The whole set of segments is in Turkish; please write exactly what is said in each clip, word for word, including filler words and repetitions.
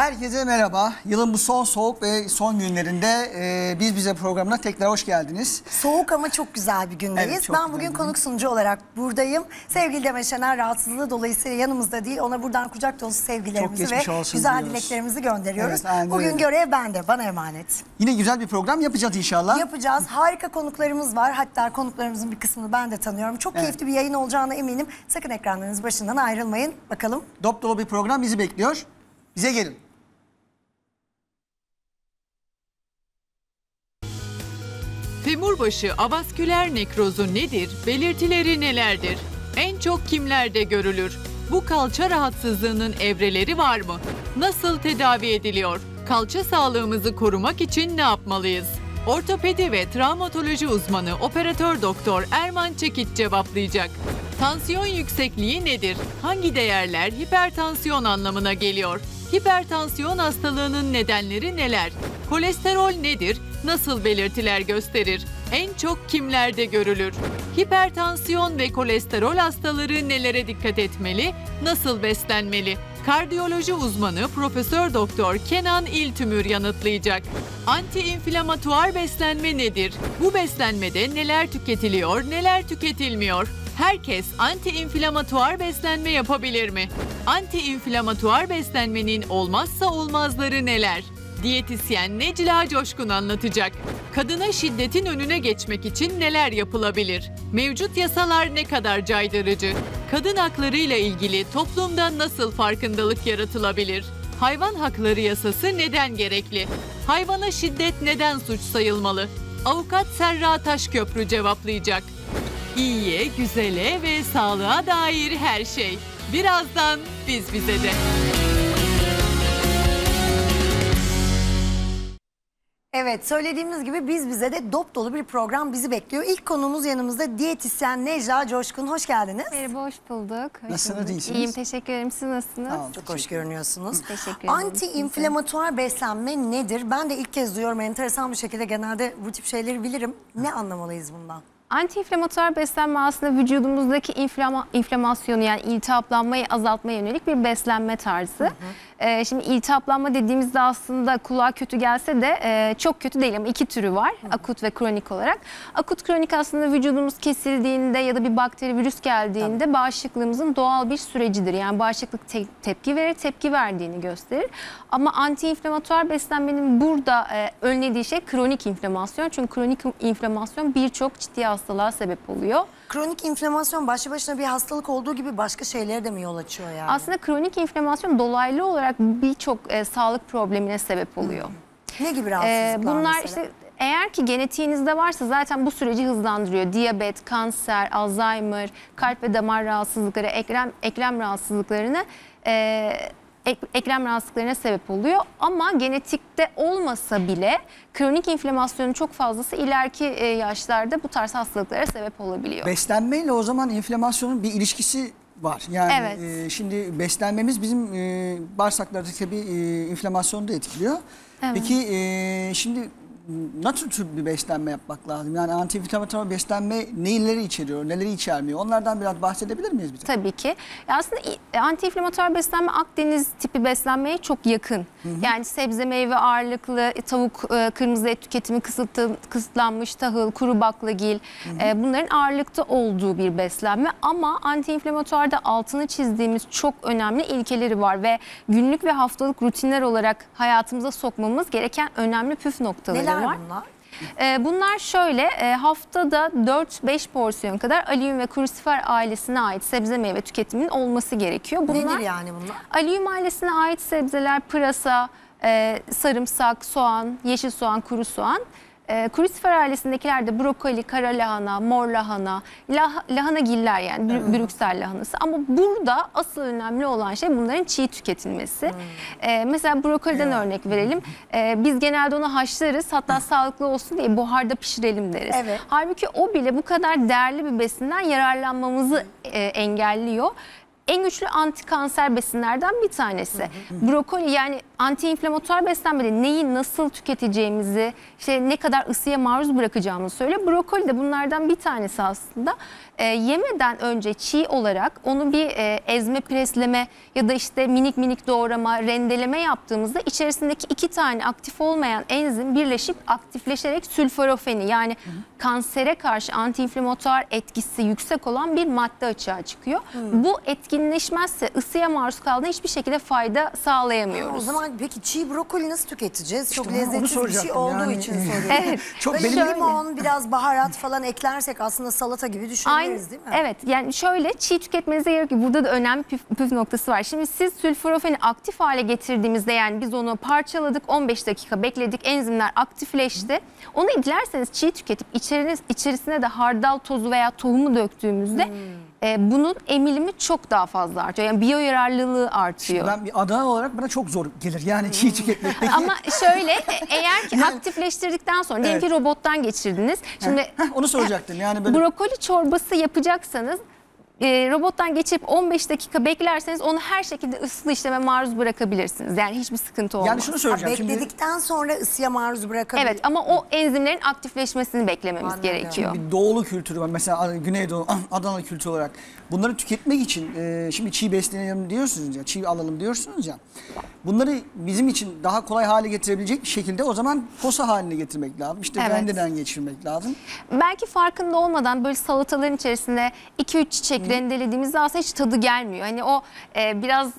Herkese merhaba. Yılın bu son soğuk ve son günlerinde e, Biz Bize programına tekrar hoş geldiniz. Soğuk ama çok güzel bir gündeyiz. Evet, ben bugün konuk sunucu olarak buradayım. Sevgili Demet Şener rahatsızlığı dolayısıyla yanımızda değil. Ona buradan kucak dolusu sevgilerimizi ve güzel diyoruz. dileklerimizi gönderiyoruz. Evet, bugün görev bende, bana emanet. Yine güzel bir program yapacağız inşallah. Yapacağız. Harika konuklarımız var. Hatta konuklarımızın bir kısmını ben de tanıyorum. Çok evet. keyifli bir yayın olacağına eminim. Sakın ekranlarınız başından ayrılmayın. Bakalım. Dop dolu bir program bizi bekliyor. Bize gelin. Femurbaşı avasküler nekrozu nedir? Belirtileri nelerdir? En çok kimlerde görülür? Bu kalça rahatsızlığının evreleri var mı? Nasıl tedavi ediliyor? Kalça sağlığımızı korumak için ne yapmalıyız? Ortopedi ve travmatoloji uzmanı operatör doktor Erman Çekiç cevaplayacak. Tansiyon yüksekliği nedir? Hangi değerler hipertansiyon anlamına geliyor? Hipertansiyon hastalığının nedenleri neler? Kolesterol nedir? Nasıl belirtiler gösterir? En çok kimlerde görülür? Hipertansiyon ve kolesterol hastaları nelere dikkat etmeli? Nasıl beslenmeli? Kardiyoloji uzmanı Profesör Doktor Kenan İltümür yanıtlayacak. Anti-inflamatuar beslenme nedir? Bu beslenmede neler tüketiliyor, neler tüketilmiyor? Herkes anti-inflamatuar beslenme yapabilir mi? Anti-inflamatuar beslenmenin olmazsa olmazları neler? Diyetisyen Necla Coşkun anlatacak. Kadına şiddetin önüne geçmek için neler yapılabilir? Mevcut yasalar ne kadar caydırıcı? Kadın haklarıyla ilgili toplumda nasıl farkındalık yaratılabilir? Hayvan hakları yasası neden gerekli? Hayvana şiddet neden suç sayılmalı? Avukat Serra Taşköprü cevaplayacak. İyiye, güzele ve sağlığa dair her şey. Birazdan Biz Bize'de. Evet, söylediğimiz gibi Biz Bize'de dop dolu bir program bizi bekliyor. İlk konuğumuz yanımızda diyetisyen Necla Coşkun. Hoş geldiniz. Merhaba, hoş bulduk. Hoş nasılsınız? Bulduk. İyiyim, teşekkür ederim. Siz nasılsınız? Aa, çok hoş görünüyorsunuz. Teşekkür ederim. Anti-inflamatuar beslenme nedir? Ben de ilk kez duyuyorum. Enteresan bir şekilde genelde bu tip şeyleri bilirim. Ne anlamalıyız bundan? Anti-inflamatuar beslenme aslında vücudumuzdaki inflama, inflamasyonu yani iltihaplanmayı azaltmaya yönelik bir beslenme tarzı. Hı hı. Ee, şimdi iltihaplanma dediğimizde aslında kulağa kötü gelse de e, çok kötü değil ama iki türü var. Hı hı. Akut ve kronik olarak. Akut kronik aslında vücudumuz kesildiğinde ya da bir bakteri virüs geldiğinde Tabii. bağışıklığımızın doğal bir sürecidir. Yani bağışıklık te tepki verir, tepki verdiğini gösterir. Ama anti-inflamatuar beslenmenin burada e, önlediği şey kronik inflamasyon. Çünkü kronik inflamasyon birçok ciddi hastalığa sebep oluyor. Kronik inflamasyon başlı başına bir hastalık olduğu gibi başka şeylere de mi yol açıyor yani? Aslında kronik inflamasyon dolaylı olarak birçok e, sağlık problemine sebep oluyor. Hı. Ne gibi rahatsızlıklar ee, bunlar mesela? işte Eğer ki genetiğinizde varsa zaten bu süreci hızlandırıyor. Diyabet, kanser, Alzheimer, kalp ve damar rahatsızlıkları, eklem, eklem rahatsızlıklarını e, eklem rahatsızlıklarına sebep oluyor. Ama genetikte olmasa bile kronik inflamasyonun çok fazlası ileriki yaşlarda bu tarz hastalıklara sebep olabiliyor. Beslenmeyle o zaman inflamasyonun bir ilişkisi var. Yani evet. e, şimdi beslenmemiz bizim e, bağırsaklardaki tabii e, inflamasyonu da etkiliyor. Evet. Peki e, şimdi nasıl tür bir beslenme yapmak lazım? Yani anti-inflamatuar beslenme neleri içeriyor, neleri içermiyor? Onlardan biraz bahsedebilir miyiz bize? Tabii ki. Aslında anti-inflamatuar beslenme Akdeniz tipi beslenmeye çok yakın. Hı hı. Yani sebze meyve ağırlıklı, tavuk, kırmızı et tüketimi kısıtlanmış, tahıl, kuru baklagil. Hı hı. Bunların ağırlıkta olduğu bir beslenme. Ama anti-inflamatuarda altını çizdiğimiz çok önemli ilkeleri var ve günlük ve haftalık rutinler olarak hayatımıza sokmamız gereken önemli püf noktaları. Neler? Bunlar? Bunlar şöyle, haftada dört beş porsiyon kadar alüvyum ve krusifer ailesine ait sebze meyve tüketiminin olması gerekiyor. Bunlar, nedir yani bunlar? Alüvyum ailesine ait sebzeler pırasa, sarımsak, soğan, yeşil soğan, kuru soğan. Krusifer ailesindekilerde brokoli, kara lahana, mor lahana, lah lahanagiller yani hmm. Brüksel lahanası. Ama burada asıl önemli olan şey bunların çiğ tüketilmesi. Hmm. Ee, mesela brokoliden yeah. örnek verelim. Ee, biz genelde onu haşlarız hatta sağlıklı olsun diye buharda pişirelim deriz. Evet. Halbuki o bile bu kadar değerli bir besinden yararlanmamızı e, engelliyor. en güçlü antikanser besinlerden bir tanesi. Brokoli, yani antiinflamatuar beslenmede neyi nasıl tüketeceğimizi, işte ne kadar ısıya maruz bırakacağımızı söyle. Brokoli de bunlardan bir tanesi aslında. E, yemeden önce çiğ olarak onu bir e, ezme, presleme ya da işte minik minik doğrama, rendeleme yaptığımızda içerisindeki iki tane aktif olmayan enzim birleşip aktifleşerek sülforofeni, yani hı hı. kansere karşı antiinflamatuar etkisi yüksek olan bir madde açığa çıkıyor. Hı. Bu etkinleşmezse ısıya maruz kaldığında hiçbir şekilde fayda sağlayamıyoruz. Ha, o zaman peki çiğ brokoli nasıl tüketeceğiz? İşte çok lezzetli bir şey olduğu yani. için soruyorum. Evet. Çok benim limon, biraz baharat falan eklersek aslında salata gibi düşünürüz değil mi? Evet, yani şöyle çiğ tüketmenize gerek yok. Burada da önemli püf, püf noktası var. Şimdi siz sülforofeni aktif hale getirdiğimizde, yani biz onu parçaladık, on beş dakika bekledik, enzimler aktifleşti. Onu dilerseniz çiğ tüketip içerine, içerisine de hardal tozu veya tohumu döktüğümüzde hmm. e, bunun emilimi çok daha fazla artıyor. Yani biyo yararlılığı artıyor. Şimdi ben bir Adana olarak bana çok zor gelir yani çiğ tüketmek. Ama şöyle eğer ki aktifleştirdikten sonra diyelim evet. ki robottan geçirdiniz. Şimdi Heh, onu soracaktım. Yani böyle... Brokoli çorbası yapacaksanız E, robottan geçip on beş dakika beklerseniz onu her şekilde ısılı işleme maruz bırakabilirsiniz. Yani hiçbir sıkıntı olmaz. Yani şunu söyleyeceğim. Ha, bekledikten şimdi... sonra ısıya maruz bırakabilirsiniz. Evet, ama o enzimlerin aktifleşmesini beklememiz Anladım. gerekiyor. Şimdi bir doğulu kültürü var. Mesela Güneydoğu, Adana kültürü olarak. Bunları tüketmek için e, şimdi çiğ beslenelim diyorsunuz ya, çiğ alalım diyorsunuz ya. Bunları bizim için daha kolay hale getirebilecek bir şekilde o zaman posa haline getirmek lazım. İşte evet. rendeden geçirmek lazım. Belki farkında olmadan böyle salataların içerisinde iki üç çiçek Hı. rendelediğimizde aslında hiç tadı gelmiyor. Hani o e, biraz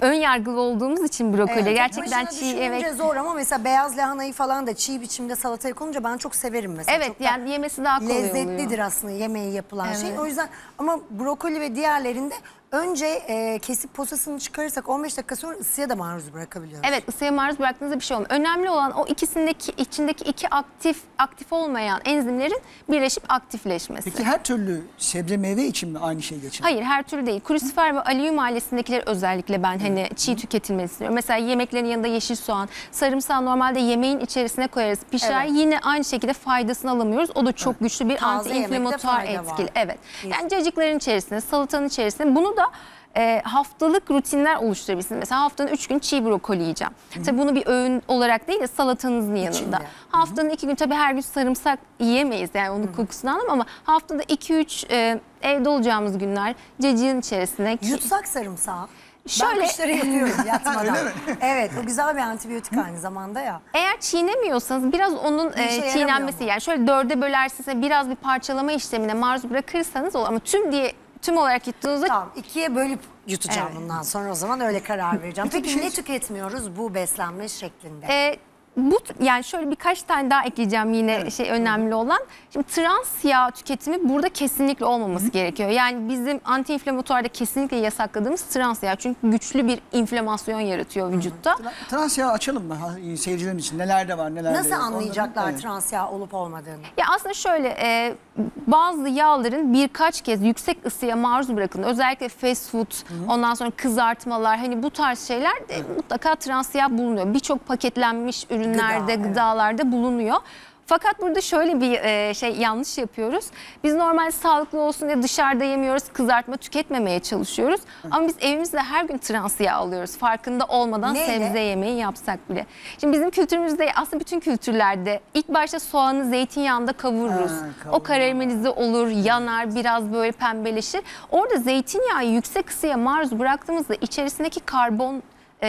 ön yargılı olduğumuz için brokoli evet, gerçekten çiğ evet. zor ama mesela beyaz lahanayı falan da çiğ biçimde salataya konunca ben çok severim mesela. Evet, çok yani da yemesi daha kolay lezzetlidir oluyor. Aslında yemeği yapılan evet. şey. O yüzden ama brokoli ve diğerlerinde önce e, kesip posasını çıkarırsak on beş dakika sonra ısıya da maruz bırakabiliyoruz. Evet, ısıya maruz bıraktığınızda bir şey olmuyor. Önemli olan o ikisindeki içindeki iki aktif aktif olmayan enzimlerin birleşip aktifleşmesi. Peki her türlü sebze meyve için mi aynı şey geçer? Hayır, her türlü değil. Krusifer ve alüminyum ailesindekileri özellikle ben hani çiğ tüketilmesini istiyorum. Mesela yemeklerin yanında yeşil soğan, sarımsağı normalde yemeğin içerisine koyarız, pişer. Evet. Yine aynı şekilde faydasını alamıyoruz. O da çok evet. güçlü bir anti-inflamatuar etkili. Evet. Yes. Yani cacıkların içerisinde, salatanın içerisinde bunu da E, haftalık rutinler oluşturabilirsiniz. Mesela haftanın üç gün çiğ brokoli yiyeceğim. Hı -hı. Tabii bunu bir öğün olarak değil de salatanızın yanında. İçinde. Haftanın iki gün tabii her gün sarımsak yiyemeyiz. Yani onun Hı -hı. kokusunu anlamam ama haftada iki üç e, evde olacağımız günler cacığın içerisine. Yutsak sarımsağı. Şöyle... Ben kışları yapıyorum yatmadan. Evet, o güzel bir antibiyotik aynı zamanda ya. Eğer çiğnemiyorsanız biraz onun bir şey e, çiğnenmesi, yani şöyle dörde bölerseniz, biraz bir parçalama işlemine maruz bırakırsanız olur. Ama tüm diye tüm olarak yuttuğunuzda... Tamam, ikiye bölüp yutacağım evet. bundan sonra, o zaman öyle karar vereceğim. Peki ne tüketmiyoruz bu beslenme şeklinde? Ee, bu yani şöyle birkaç tane daha ekleyeceğim yine evet. şey önemli evet. olan. Şimdi trans yağ tüketimi burada kesinlikle olmaması Hı. gerekiyor. Yani bizim antiinflamatuarda kesinlikle yasakladığımız trans yağ. Çünkü güçlü bir inflamasyon yaratıyor vücutta. Hı. Trans yağ açalım mı seyircilerin için? Neler de var, neler Nasıl de yok. anlayacaklar evet. trans yağ olup olmadığını? Ya aslında şöyle... E, bazı yağların birkaç kez yüksek ısıya maruz bırakıldığında, özellikle fast food, Hı -hı. ondan sonra kızartmalar, hani bu tarz şeyler de evet. mutlaka trans yağ bulunuyor. Birçok paketlenmiş ürünlerde, Gıda, gıdalarda evet. bulunuyor. Fakat burada şöyle bir şey yanlış yapıyoruz. Biz normal sağlıklı olsun diye dışarıda yemiyoruz, kızartma tüketmemeye çalışıyoruz. Hı. Ama biz evimizde her gün trans yağ alıyoruz. Farkında olmadan Neyle? sebze yemeği yapsak bile. Şimdi bizim kültürümüzde, aslında bütün kültürlerde ilk başta soğanı zeytinyağında kavururuz. Ha, o karamelize olur, yanar, biraz böyle pembeleşir. Orada zeytinyağı yüksek ısıya maruz bıraktığımızda içerisindeki karbon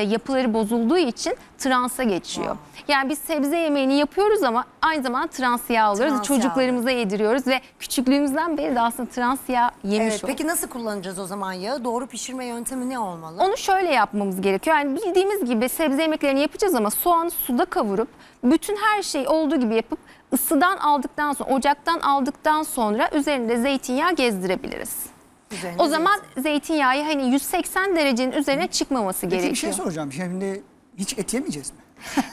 yapıları bozulduğu için transa geçiyor. Wow. Yani biz sebze yemeğini yapıyoruz ama aynı zamanda trans yağ alıyoruz. Trans Çocuklarımıza yağ. yediriyoruz ve küçüklüğümüzden beri de aslında trans yağ yemiş evet, Peki nasıl kullanacağız o zaman yağı? Doğru pişirme yöntemi ne olmalı? Onu şöyle yapmamız gerekiyor. Yani bildiğimiz gibi sebze yemeklerini yapacağız ama soğanı suda kavurup bütün her şeyi olduğu gibi yapıp ısıdan aldıktan sonra, ocaktan aldıktan sonra üzerinde zeytinyağı gezdirebiliriz. Üzerine o zaman zeytin. zeytinyağı hani yüz seksen derecenin üzerine Hı. çıkmaması Peki gerekiyor. Bir şey soracağım. Şimdi hiç et yemeyeceğiz mi?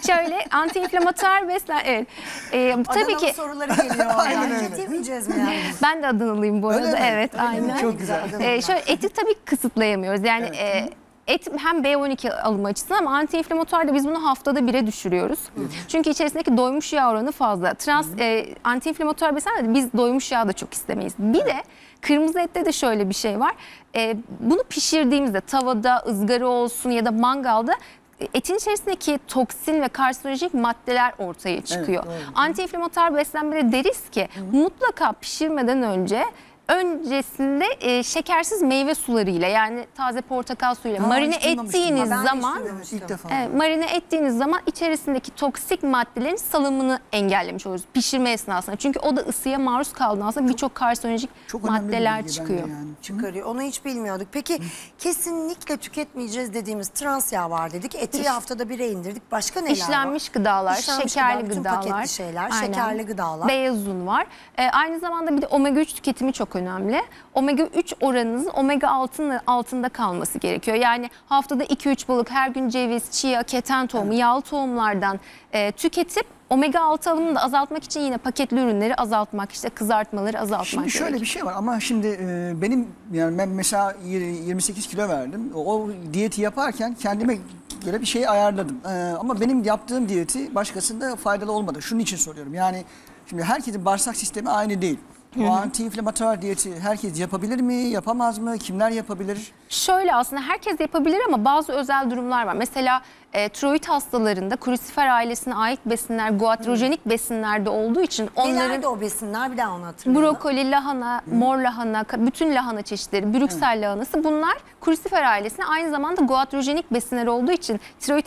Şöyle antiinflamatuar beslen. Evet. Ee, tabii ki soruları geliyor. Yani. Et yemeyeceğiz mi yani? Ben de Adanalıyım bu arada. Öyle evet, mi? aynen. Çok güzel. Ee, şöyle eti tabii kısıtlayamıyoruz. Yani evet. e, et hem B on iki alımı açısından ama anti-inflamatuar da biz bunu haftada bire düşürüyoruz. Hı. Çünkü içerisindeki doymuş yağ oranı fazla. Trans e, anti-inflamatuar beslenmede biz doymuş yağ da çok istemeyiz. Bir de kırmızı ette de şöyle bir şey var. E, bunu pişirdiğimizde tavada, ızgara olsun ya da mangalda etin içerisindeki toksin ve karsinojik maddeler ortaya çıkıyor. Evet, anti-inflamatuar beslenmede deriz ki hı, mutlaka pişirmeden önce öncesinde e, şekersiz meyve sularıyla, yani taze portakal suyuyla ha, marine ettiğiniz zaman e, marine ettiğiniz zaman içerisindeki toksik maddelerin salımını engellemiş oluruz pişirme esnasında. Çünkü o da ısıya maruz kaldığında aslında birçok karsinojik çok maddeler çıkıyor. Yani. Çıkarıyor. Onu hiç bilmiyorduk. Peki hı, kesinlikle tüketmeyeceğiz dediğimiz trans yağ var dedik. Eti İş, haftada bire indirdik. Başka neler İşlenmiş var? Gıdalar, İşlenmiş şekerli gıda, gıdalar, paketli şeyler, aynen, şekerli gıdalar. Beyaz un var. E, aynı zamanda bir de omega üç tüketimi çok önemli. Omega üç oranınızın omega altının altında kalması gerekiyor. Yani haftada iki üç balık, her gün ceviz, chia, keten tohumu, yağlı tohumlardan e, tüketip omega altı alımını da azaltmak için yine paketli ürünleri azaltmak, işte kızartmaları azaltmak Şimdi şöyle gerekiyor. Bir şey var ama şimdi e, benim yani ben mesela yirmi sekiz kilo verdim. O diyeti yaparken kendime göre bir şey ayarladım. E, ama benim yaptığım diyeti başkasında faydalı olmadı. Şunun için soruyorum. Yani şimdi herkesin bağırsak sistemi aynı değil. O anti-inflamatuar diyeti herkes yapabilir mi, yapamaz mı, kimler yapabilir? Şöyle aslında herkes yapabilir ama bazı özel durumlar var. Mesela e, tiroid hastalarında krusifer ailesine ait besinler, guatrojenik besinlerde olduğu için onların... Nelerde o besinler, bir daha onu hatırlayalım. Brokoli, lahana, hı, mor lahana, bütün lahana çeşitleri, brüksel hı, lahanası, bunlar krusifer ailesine aynı zamanda guatrojenik besinler olduğu için tiroid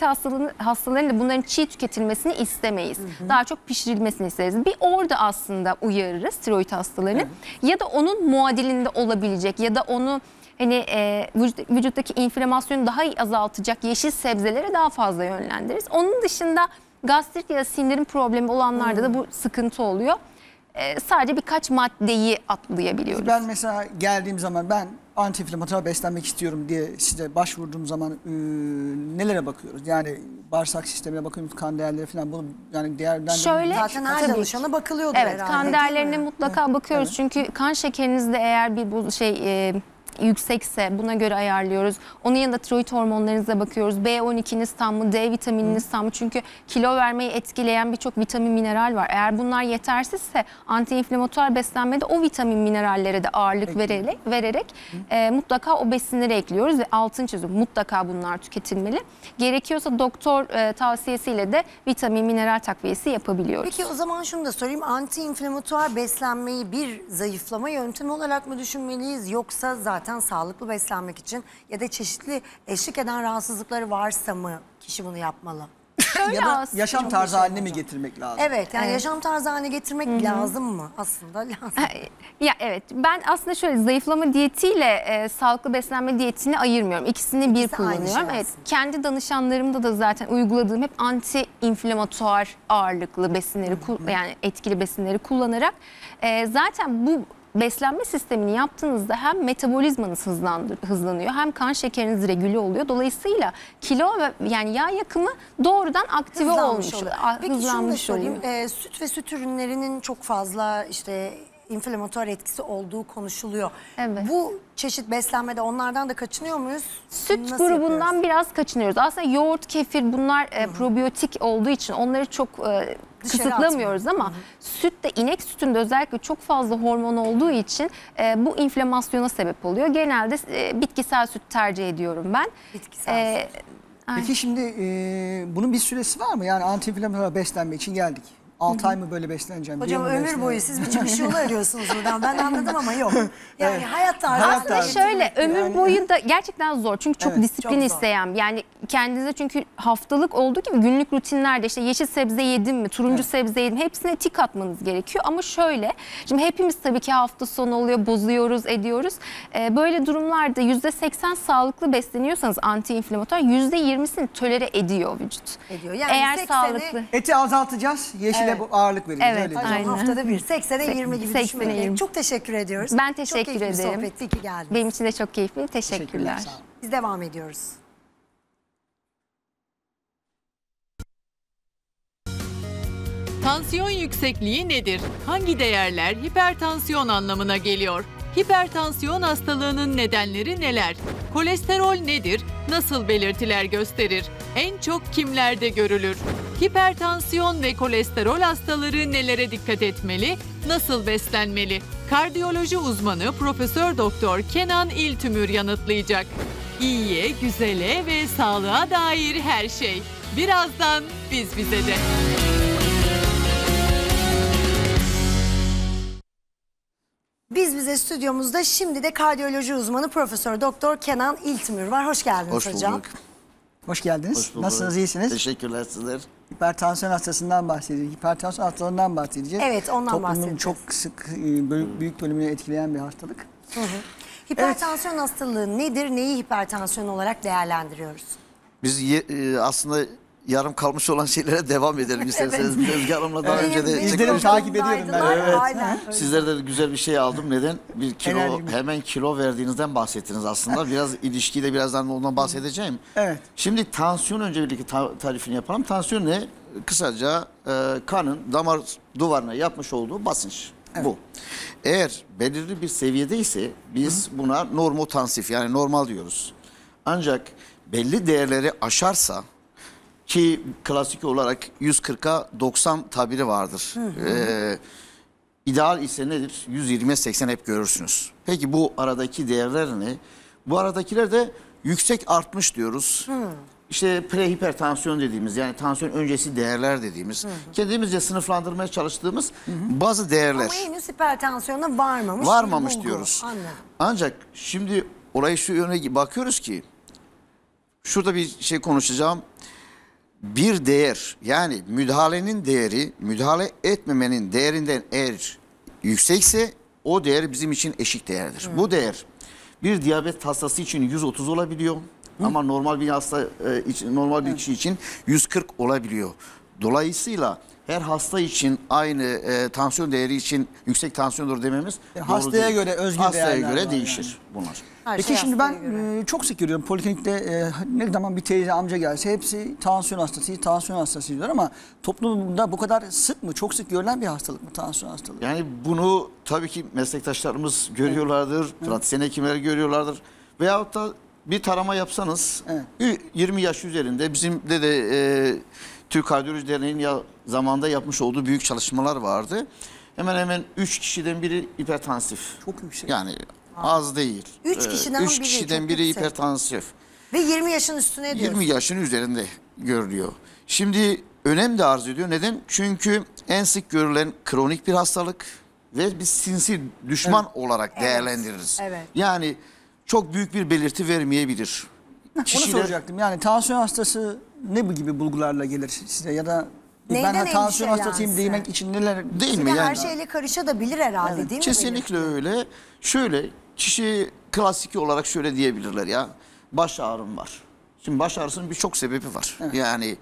hastalarında bunların çiğ tüketilmesini istemeyiz. Hı hı. Daha çok pişirilmesini isteriz. Bir orada aslında uyarırız tiroid hastalarını. Evet. Ya da onun muadilinde olabilecek ya da onu hani e, vücut, vücuttaki inflamasyonu daha iyi azaltacak yeşil sebzelere daha fazla yönlendiririz. Onun dışında gastrit ya da sindirim problemi olanlarda hmm, da bu sıkıntı oluyor. E, sadece birkaç maddeyi atlayabiliyoruz. Ben mesela geldiğim zaman ben anti-inflamatuar beslenmek istiyorum diye size başvurduğum zaman e, nelere bakıyoruz? Yani bağırsak sistemine bakıyoruz, kan değerleri falan, bunu yani değerden şöyle, zaten her çalışana bakılıyordu evet, herhalde. Kan değerlerine mutlaka evet, bakıyoruz. Evet. Çünkü kan şekerinizde eğer bir bu şey e, yüksekse buna göre ayarlıyoruz. Onun yanında tiroid hormonlarınıza bakıyoruz. B on ikiniz tam mı? D vitamininiz tam mı? Çünkü kilo vermeyi etkileyen birçok vitamin mineral var. Eğer bunlar yetersizse anti-inflamatuar beslenmede o vitamin minerallere de ağırlık vererek, vererek e, mutlaka o besinleri ekliyoruz ve altın çiziyorum. Mutlaka bunlar tüketilmeli. Gerekiyorsa doktor e, tavsiyesiyle de vitamin mineral takviyesi yapabiliyoruz. Peki o zaman şunu da sorayım. Anti-inflamatuar beslenmeyi bir zayıflama yöntemi olarak mı düşünmeliyiz yoksa zaten sağlıklı beslenmek için ya da çeşitli eşlik eden rahatsızlıkları varsa mı kişi bunu yapmalı? Ya da yaşam tarzı haline mi getirmek lazım? Evet, yani evet, yaşam tarzı haline getirmek Hı-hı. lazım mı? Aslında lazım. Ya evet, ben aslında şöyle zayıflama diyetiyle e, sağlıklı beslenme diyetini ayırmıyorum. İkisini İkisi bir kullanıyorum. Şey evet, kendi danışanlarımda da zaten uyguladığım hep anti-inflamatuar ağırlıklı besinleri Hı-hı. yani etkili besinleri kullanarak e, zaten bu beslenme sistemini yaptığınızda hem metabolizmanız hızlanıyor hem kan şekeriniz regüle oluyor. Dolayısıyla kilo ve yani yağ yakımı doğrudan aktive hızlanmış olmuş oluyor. Peki hızlanmış şunu da söyleyeyim, e, süt ve süt ürünlerinin çok fazla işte inflamatuar etkisi olduğu konuşuluyor. Evet. Bu çeşit beslenmede onlardan da kaçınıyor muyuz? Süt Nasıl grubundan yapıyoruz? Biraz kaçınıyoruz. Aslında yoğurt, kefir bunlar e, probiyotik olduğu için onları çok... E, kısıtlamıyoruz ama hı hı. sütte, inek sütünde özellikle çok fazla hormon olduğu için e, bu inflamasyona sebep oluyor. Genelde e, bitkisel süt tercih ediyorum ben. Bitkisel e, süt. Ay. Peki şimdi e, bunun bir süresi var mı? Yani anti-inflamatuar beslenme için geldik. altı ay mı böyle besleneceğim? Hocam ömür besleneceğim? Boyu siz bir çıkış yolu arıyorsunuz buradan. Ben anladım ama yok. Yani evet. hayat tarzı. Şöyle ömür yani. Boyu da gerçekten zor. Çünkü çok evet, disiplin çok isteyen. Yani kendinize çünkü haftalık olduğu gibi günlük rutinlerde işte yeşil sebze yedim mi, turuncu evet. sebze yedim mi hepsine tik atmanız gerekiyor. Ama şöyle şimdi hepimiz tabii ki hafta sonu oluyor, bozuyoruz, ediyoruz. Ee, böyle durumlarda yüzde seksen sağlıklı besleniyorsanız anti-inflamatuar yüzde yirmisini tolere ediyor vücut. Ediyor. Yani eğer sağlıklı. Eti azaltacağız. Yeşil Evet. bu ağırlık verildi. Evet, haftada bir. seksene yirmi gibi düşünmeyin. Çok teşekkür ediyoruz. Ben teşekkür ederim. Çok keyifli ederim. Sohbetti ki geldiniz. Benim için de çok keyifli. Teşekkürler. Teşekkürler. Biz devam ediyoruz. Tansiyon yüksekliği nedir? Hangi değerler hipertansiyon anlamına geliyor? Hipertansiyon hastalığının nedenleri neler? Kolesterol nedir? Nasıl belirtiler gösterir? En çok kimlerde görülür? Hipertansiyon ve kolesterol hastaları nelere dikkat etmeli? Nasıl beslenmeli? Kardiyoloji uzmanı Profesör Doktor Kenan İltümür yanıtlayacak. İyiye, güzele ve sağlığa dair her şey. Birazdan Biz Bize'de. Biz Bize stüdyomuzda şimdi de kardiyoloji uzmanı Profesör Doktor Kenan İltümür var. Hoş geldiniz Hoş hocam. Bulduk. Hoş geldiniz. Hoş bulduk. Nasılsınız, iyisiniz? Teşekkürler, sizler. Hipertansiyon hastasından bahsedeceğiz. Hipertansiyon hastalığından bahsedeceğiz. Evet, ondan Toplumun bahsedeceğiz. Toplumun çok sık büyük bölümünü etkileyen bir hastalık. Hı hı. Hipertansiyon evet. hastalığı nedir? Neyi hipertansiyon olarak değerlendiriyoruz? Biz ye, e, aslında yarım kalmış olan şeylere devam edelim isterseniz. Özge Hanım'la daha evet. önce de izledim, takip ediyorum ben. Evet. Aynen. Sizlerde de güzel bir şey aldım. Neden? Bir kilo Enerjim. hemen kilo verdiğinizden bahsettiniz aslında. Biraz ilişkiyi de birazdan ondan bahsedeceğim. Evet. Şimdi tansiyon öncelikle ta tarifini yapalım. Tansiyon ne? Kısaca e, kanın damar duvarına yapmış olduğu basınç. Evet. Bu. Eğer belirli bir seviyede ise biz Hı. buna normotansif, yani normal diyoruz. Ancak belli değerleri aşarsa, ki klasik olarak yüz kırka doksan tabiri vardır. Ee, ideal ise nedir? yüz yirmiye seksen hep görürsünüz. Peki bu aradaki değerler ne? Bu aradakiler de yüksek artmış diyoruz. Hı. İşte prehipertansiyon dediğimiz, yani tansiyon öncesi değerler dediğimiz, hı hı. kendimizce sınıflandırmaya çalıştığımız hı hı. bazı değerler. Ama henüz hipertansiyona varmamış. Varmamış diyoruz. Anladım. Ancak şimdi orayı şu yöne bakıyoruz ki, şurada bir şey konuşacağım. Bir değer, yani müdahalenin değeri, müdahale etmemenin değerinden eğer yüksekse o değer bizim için eşik değerdir. Hı. Bu değer bir diyabet hastası için yüz otuz olabiliyor. Hı? Ama normal bir hasta e, için, normal bir kişi için yüz kırk olabiliyor. Dolayısıyla her hasta için aynı e, tansiyon değeri için yüksek tansiyondur dememiz e, hastaya göre özgü hastaya göre değişir yani. Bunlar. Her Peki şey şimdi ben e, çok sık görüyorum poliklinikte e, ne zaman bir teyze amca gelse hepsi tansiyon hastası, tansiyon hastası diyorlar ama toplumda bu kadar sık mı, çok sık görülen bir hastalık mı tansiyon hastalığı? Yani bunu tabii ki meslektaşlarımız görüyorlardır, pratisyen hekimler görüyorlardır veyahut da bir tarama yapsanız evet. yirmi yaş üzerinde bizim de de e, Türk Kardiyoloji Derneği'nin ya, zamanda yapmış olduğu büyük çalışmalar vardı. Hemen hemen üç kişiden biri hipertansif. Çok yüksek. Yani Aa. az değil. üç kişiden, üç kişiden biri, biri hipertansif. Ve yirmi yaşın üstüne diyoruz. yirmi yaşın üzerinde görülüyor. Şimdi önem de arz ediyor. Neden? Çünkü en sık görülen kronik bir hastalık ve biz sinsi düşman evet. olarak değerlendiririz. Evet. Evet. Yani çok büyük bir belirti vermeyebilir. Kişiler... Onu soracaktım. Yani tansiyon hastası ne bu gibi bulgularla gelir size ya da Neyden ben tansiyon hastasıyım demek için neler... Değil mi? Yani... Her şeyle karışabilir herhalde evet. değil mi? Kesinlikle benim? öyle. Şöyle kişi klasik olarak şöyle diyebilirler ya. Baş ağrım var. Şimdi baş ağrısının birçok sebebi var. Evet. Yani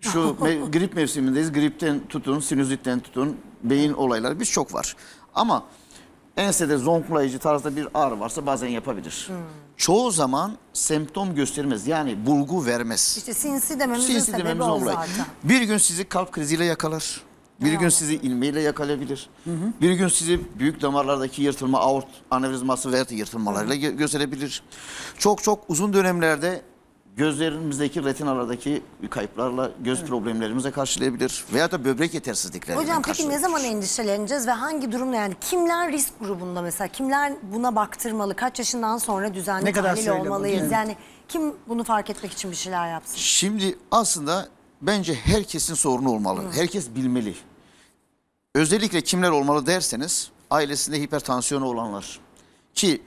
şu grip mevsimindeyiz. Gripten tutun, sinüzitten tutun, beyin olayları birçok var. Ama... Ensede zonklayıcı tarzda bir ağrı varsa bazen yapabilir. Hmm. Çoğu zaman semptom göstermez. Yani bulgu vermez. İşte sinsi dememizin sinsi sebebi dememiz o zaten. Bir gün sizi kalp kriziyle yakalar. Bir ne gün oldu? sizi ilmeyle yakalayabilir. Hı hı. Bir gün sizi büyük damarlardaki yırtılma, aort anevrizması veya yırtılmalarıyla gö gösterebilir. Çok çok uzun dönemlerde gözlerimizdeki retinalardaki kayıplarla göz evet. problemlerimize karşılayabilir. Veya da böbrek yetersizliklerine Hocam peki ne zaman endişeleneceğiz ve hangi durumda, yani kimler risk grubunda mesela? Kimler buna baktırmalı? Kaç yaşından sonra düzenli tahlil olmalıyız? Bu, yani kim bunu fark etmek için bir şeyler yapsın? Şimdi aslında bence herkesin sorunu olmalı. Hı. Herkes bilmeli. Özellikle kimler olmalı derseniz ailesinde hipertansiyonu olanlar ki...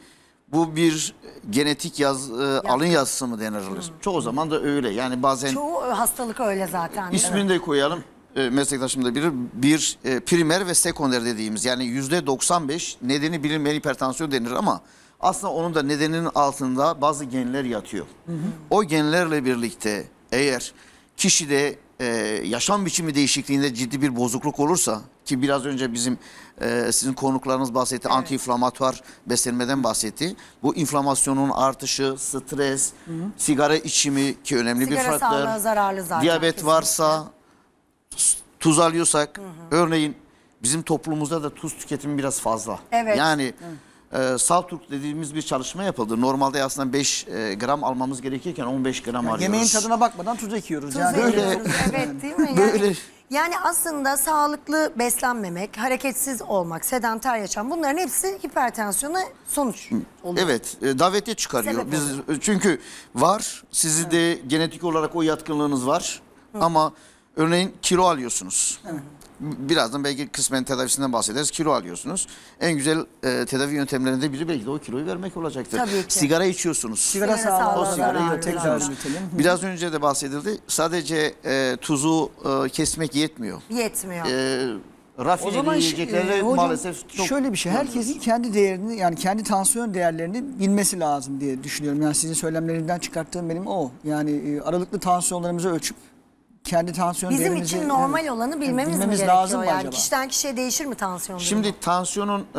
Bu bir genetik yaz, e, alın yazısı mı denir? Hmm. Çoğu zaman da öyle. Yani bazen... Çoğu hastalık öyle zaten. İsmini evet. de koyalım. E, meslektaşım da bilir. Bir e, primer ve sekonder dediğimiz, yani yüzde doksan beş nedeni bilinmeyen hipertansiyon denir ama aslında onun da nedeninin altında bazı genler yatıyor. Hmm. O genlerle birlikte eğer kişide e, yaşam biçimi değişikliğinde ciddi bir bozukluk olursa, ki biraz önce bizim e, sizin konuklarınız bahsetti, evet. anti-inflamatuar beslenmeden bahsetti. Bu inflamasyonun artışı, stres, hı hı. sigara içimi ki önemli sigara bir faktör. Sigara sağlığa zararlı zaten. Diyabet kesinlikle. varsa, tuz alıyorsak, hı hı. örneğin bizim toplumumuzda da tuz tüketimi biraz fazla. Evet. Yani hı. e, Saltürk dediğimiz bir çalışma yapıldı. Normalde aslında beş e, gram almamız gerekirken on beş gram yani arıyoruz. Yemeğin tadına bakmadan tuz ekiyoruz. Tuz yani. Böyle, evet değil mi? Yani, böyle. Yani aslında sağlıklı beslenmemek, hareketsiz olmak, sedanter yaşam, bunların hepsi hipertansiyona sonuç oluyor. Evet, e, davete çıkarıyor. Biz, çünkü var, sizi evet. de genetik olarak o yatkınlığınız var. Hı. Ama örneğin kilo alıyorsunuz. Hı. Birazdan belki kısmen tedavisinden bahsederiz. Kilo alıyorsunuz. En güzel e, tedavi yöntemlerinde biri belki de o kiloyu vermek olacaktır. Sigara içiyorsunuz. Sigara sağlığı. O sigarayı tekrar bitelim. Biraz önce de bahsedildi. Sadece e, tuzu e, kesmek yetmiyor. Yetmiyor. E, Rafineli yiyeceklerle e, maalesef çok... Şöyle bir şey. Herkesin kendi değerini, yani kendi tansiyon değerlerini bilmesi lazım diye düşünüyorum. Yani sizin söylemlerinden çıkarttığım benim o. Yani aralıklı tansiyonlarımızı ölçüp kendi tansiyon bizim değerimizi, için normal yani, olanı bilmemiz, yani bilmemiz mi lazım gerekiyor? Yani kişiden kişiye değişir mi tansiyon? Şimdi durumu? Tansiyonun e,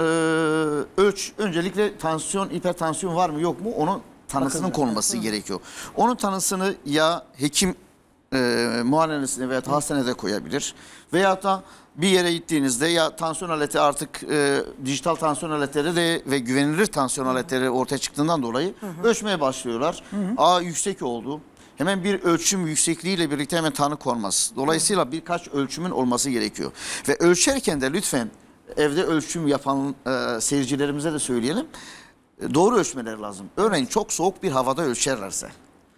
ölç, öncelikle tansiyon, hipertansiyon var mı yok mu? Onun tanısının bakın, konulması hı. gerekiyor. Onun tanısını ya hekim e, muayenesine veya hastanede koyabilir veya da bir yere gittiğinizde ya tansiyon aleti artık e, dijital tansiyon aletleri de ve güvenilir tansiyon hı. aletleri ortaya çıktığından dolayı hı hı. ölçmeye başlıyorlar. Hı hı. Aa yüksek oldu. Hemen bir ölçüm yüksekliğiyle birlikte hemen tanı konmaz. Dolayısıyla birkaç ölçümün olması gerekiyor. Ve ölçerken de lütfen evde ölçüm yapan e, seyircilerimize de söyleyelim. E, doğru ölçmeleri lazım. Örneğin çok soğuk bir havada ölçerlerse.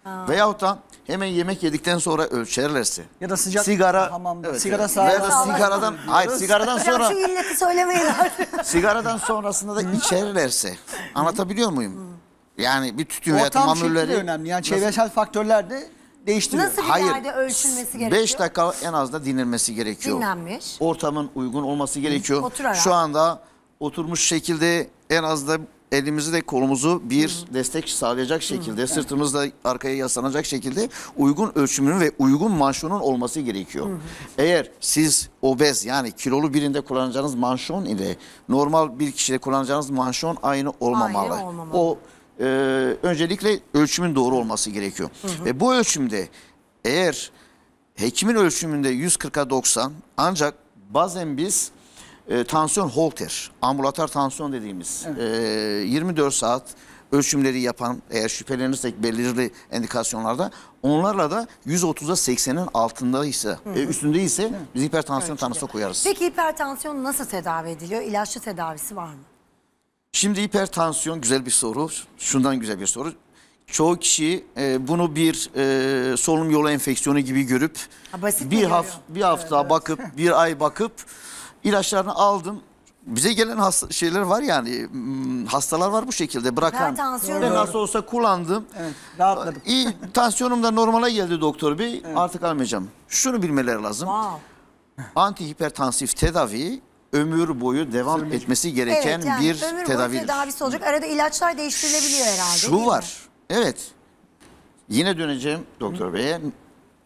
Aa. Veyahut da hemen yemek yedikten sonra ölçerlerse. Ya da sıcak sigara, hamamda. Evet, sigara evet. Veya da sigaradan, hayır sigaradan sonra. Şu illeti söylemeyin artık. Sigaradan sonrasında da içerlerse. Anlatabiliyor muyum? Hmm. Yani bir tütün veya mamulleri önemli. Yani çevresel faktörler de değiştiriyor. Nasıl bir yerde ölçülmesi gerekiyor? beş dakika en az da dinlenmesi gerekiyor. Dinlenmiş. Ortamın uygun olması gerekiyor. Oturarak. Şu anda oturmuş şekilde en az da elimizi de kolumuzu bir Hı -hı. destek sağlayacak şekilde, Hı -hı. sırtımızla arkaya yaslanacak şekilde uygun ölçümünün ve uygun manşonun olması gerekiyor. Hı -hı. Eğer siz obez yani kilolu birinde kullanacağınız manşon ile normal bir kişide kullanacağınız manşon aynı olmamalı. Aynı olmamalı. O Ee, öncelikle ölçümün doğru olması gerekiyor. Hı hı. Ve bu ölçümde eğer hekimin ölçümünde yüz kırka doksan ancak bazen biz e, tansiyon holter, ambulator tansiyon dediğimiz e, yirmi dört saat ölçümleri yapan eğer şüphelenirsek belirli indikasyonlarda onlarla da yüz otuza seksenin altında ise e, üstünde ise biz hipertansiyon evet, tanısı koyarız. Peki hipertansiyon nasıl tedavi ediliyor? İlaçlı tedavisi var mı? Şimdi hipertansiyon güzel bir soru. Şundan güzel bir soru. Çoğu kişi e, bunu bir e, solunum yolu enfeksiyonu gibi görüp ha, bir, haf bir hafta evet. bakıp bir ay bakıp ilaçlarını aldım. Bize gelen hasta şeyler var yani hastalar var bu şekilde bırakan. Ben, ben nasıl olsa kullandım. Evet, rahatladım. İyi, tansiyonum da normale geldi doktor bey. Evet. Artık almayacağım. Şunu bilmeleri lazım. Wow. Antihipertansif tedavi ömür boyu devam Sürmeyecek. etmesi gereken evet, yani, bir tedavidir. Ömür boyu tedavisi olacak. Arada ilaçlar değiştirilebiliyor herhalde. Şu var. Mi? Evet. Yine döneceğim doktor bey'e.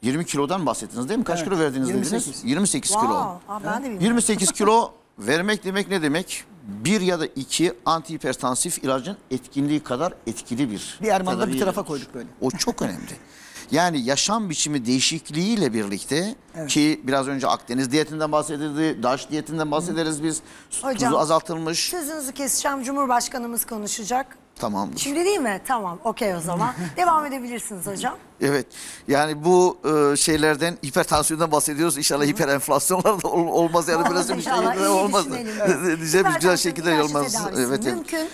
yirmi kilodan bahsettiniz değil mi? Kaç evet. kilo verdiniz yirmi sekiz. Dediniz? yirmi sekiz wow. kilo. Aa, ben de bilmiyorum. yirmi sekiz kilo vermek demek ne demek? Bir ya da iki antihipertansif ilacın etkinliği kadar etkili bir Bir Erman'da bir tarafa koyduk böyle. O çok önemli. Yani yaşam biçimi değişikliğiyle birlikte evet. ki biraz önce Akdeniz diyetinden bahsedildi, DASH diyetinden bahsederiz biz. Hocam, tuzu azaltılmış. Sözünüzü keseceğim, Cumhurbaşkanımız konuşacak. Tamamdır. Şimdi değil mi? Tamam, okey o zaman. Devam edebilirsiniz hocam. Evet, yani bu e, şeylerden, hipertansiyondan bahsediyoruz. İnşallah hiperenflasyonlar da ol, olmaz. Yani biraz bir şey olmaz. Diyeceğimiz güzel şekilde olmaz. Evet, mümkün. Evet.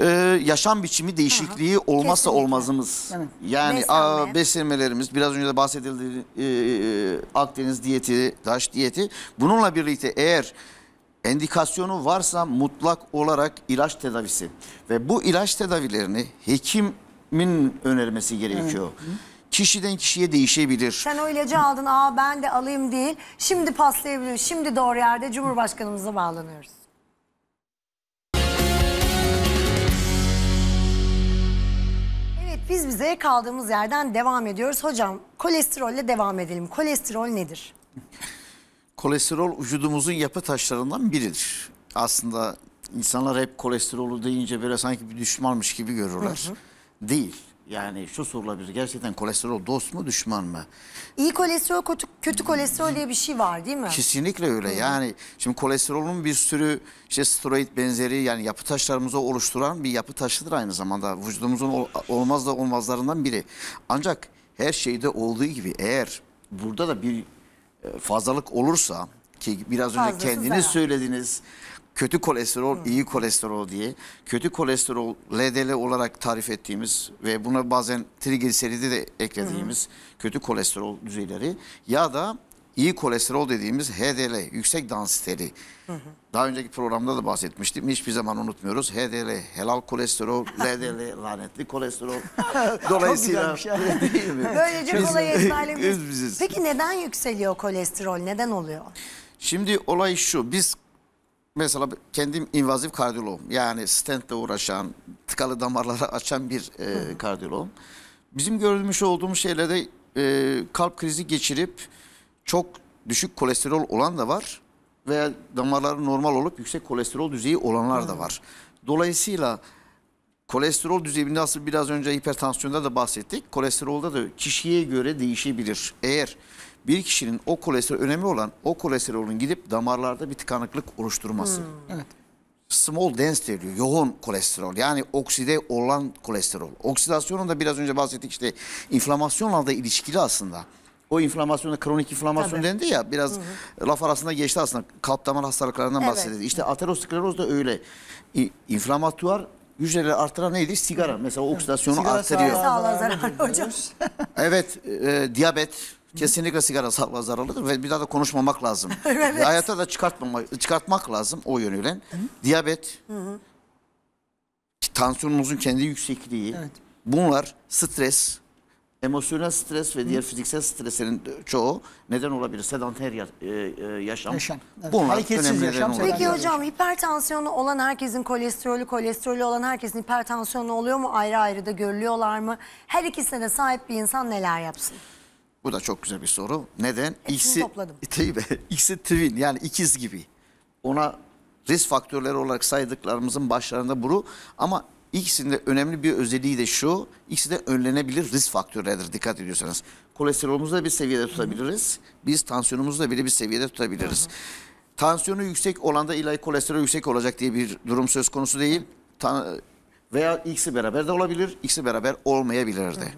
Ee, yaşam biçimi değişikliği Aha, olmazsa kesinlikle. olmazımız. Evet. Yani Beslenme. a, beslenmelerimiz biraz önce de bahsedildi e, e, Akdeniz diyeti, DASH diyeti. Bununla birlikte eğer endikasyonu varsa mutlak olarak ilaç tedavisi ve bu ilaç tedavilerini hekimin önermesi gerekiyor. Evet. Kişiden kişiye değişebilir. Sen o ilacı aldın, aa ben de alayım değil. Şimdi paslayabilirim. Şimdi doğru yerde Cumhurbaşkanımıza bağlanıyoruz. Biz bize kaldığımız yerden devam ediyoruz. Hocam kolesterolle devam edelim. Kolesterol nedir? Kolesterol vücudumuzun yapı taşlarından biridir. Aslında insanlar hep kolesterolü deyince böyle sanki bir düşmanmış gibi görürler. Hı hı. Değil. Yani şu sorular bir gerçekten kolesterol dost mu düşman mı? İyi kolesterol kötü, kötü kolesterol diye bir şey var değil mi? Kesinlikle öyle. Hı. Yani şimdi kolesterolün bir sürü işte steroid benzeri yani yapı taşlarımızı oluşturan bir yapı taşıdır aynı zamanda. Vücudumuzun ol, olmaz da olmazlarından biri. Ancak her şeyde olduğu gibi eğer burada da bir fazlalık olursa ki biraz önce fazlasız kendiniz yani söylediğiniz kötü kolesterol, hmm. iyi kolesterol diye. Kötü kolesterol L D L olarak tarif ettiğimiz ve buna bazen trigliseridi de eklediğimiz hmm. kötü kolesterol düzeyleri ya da iyi kolesterol dediğimiz H D L, yüksek dansiteli. Hmm. Daha önceki programda da bahsetmiştim. Hiçbir zaman unutmuyoruz. H D L, helal kolesterol, L D L, lanetli kolesterol. Dolayısıyla değil mi? Böylece kolay ezberlemişiz. Peki neden yükseliyor kolesterol? Neden oluyor? Şimdi olay şu. Biz mesela kendim invazif kardiyoloğum, yani stentle uğraşan, tıkalı damarları açan bir e, kardiyoloğum. Bizim görmüş olduğumuz şeylerde e, kalp krizi geçirip çok düşük kolesterol olan da var veya damarları normal olup yüksek kolesterol düzeyi olanlar da var. Dolayısıyla kolesterol düzeyi nasıl biraz önce hipertansiyonda da bahsettik, kolesterolda da kişiye göre değişebilir. Eğer bir kişinin o kolesterol, önemli olan o kolesterolün gidip damarlarda bir tıkanıklık oluşturması. Hmm. Evet. Small dense diyor, yoğun kolesterol yani okside olan kolesterol. Oksidasyonun da biraz önce bahsettik işte inflamasyonla da ilişkili aslında. O inflamasyonda kronik inflamasyon dendi ya biraz hı hı. laf arasında geçti aslında kalp damar hastalıklarından evet. bahsedildi. İşte ateroskleroz da öyle. İnflamatuar hücreleri artıran neydi? Sigara. Hı. Mesela oksidasyonu sigara artırıyor. Sağlığa zararlı hocam. Evet, e, diyabet. Kesinlikle sigara sağlığa zararlıdır ve bir daha da konuşmamak lazım. Evet. Hayata da çıkartmamak, çıkartmak lazım o yönüyle. Hı? Diyabet, hı hı. tansiyonumuzun kendi yüksekliği, evet. bunlar stres, emosyonel stres ve diğer hı. fiziksel streslerin çoğu neden olabilir? Sedanter yaşam. yaşam evet. Bunlar hareketsiz önemli yaşam. Neden peki hocam hipertansiyonu olan herkesin kolesterolü, kolesterolü olan herkesin hipertansiyonu oluyor mu? Ayrı ayrı da görülüyorlar mı? Her ikisine de sahip bir insan neler yapsın? Bu da çok güzel bir soru. Neden? İkisi, ikisi twin yani ikiz gibi. Ona risk faktörleri olarak saydıklarımızın başlarında bunu ama ikisinde önemli bir özelliği de şu. İkisi de önlenebilir risk faktörleridir dikkat ediyorsanız. Kolesterolümüzü de bir seviyede tutabiliriz. Biz tansiyonumuzu da bile bir seviyede tutabiliriz. Hı hı. Tansiyonu yüksek olanda illa kolesterol yüksek olacak diye bir durum söz konusu değil. Tan veya ikisi beraber de olabilir, ikisi beraber olmayabilir de. Hı hı.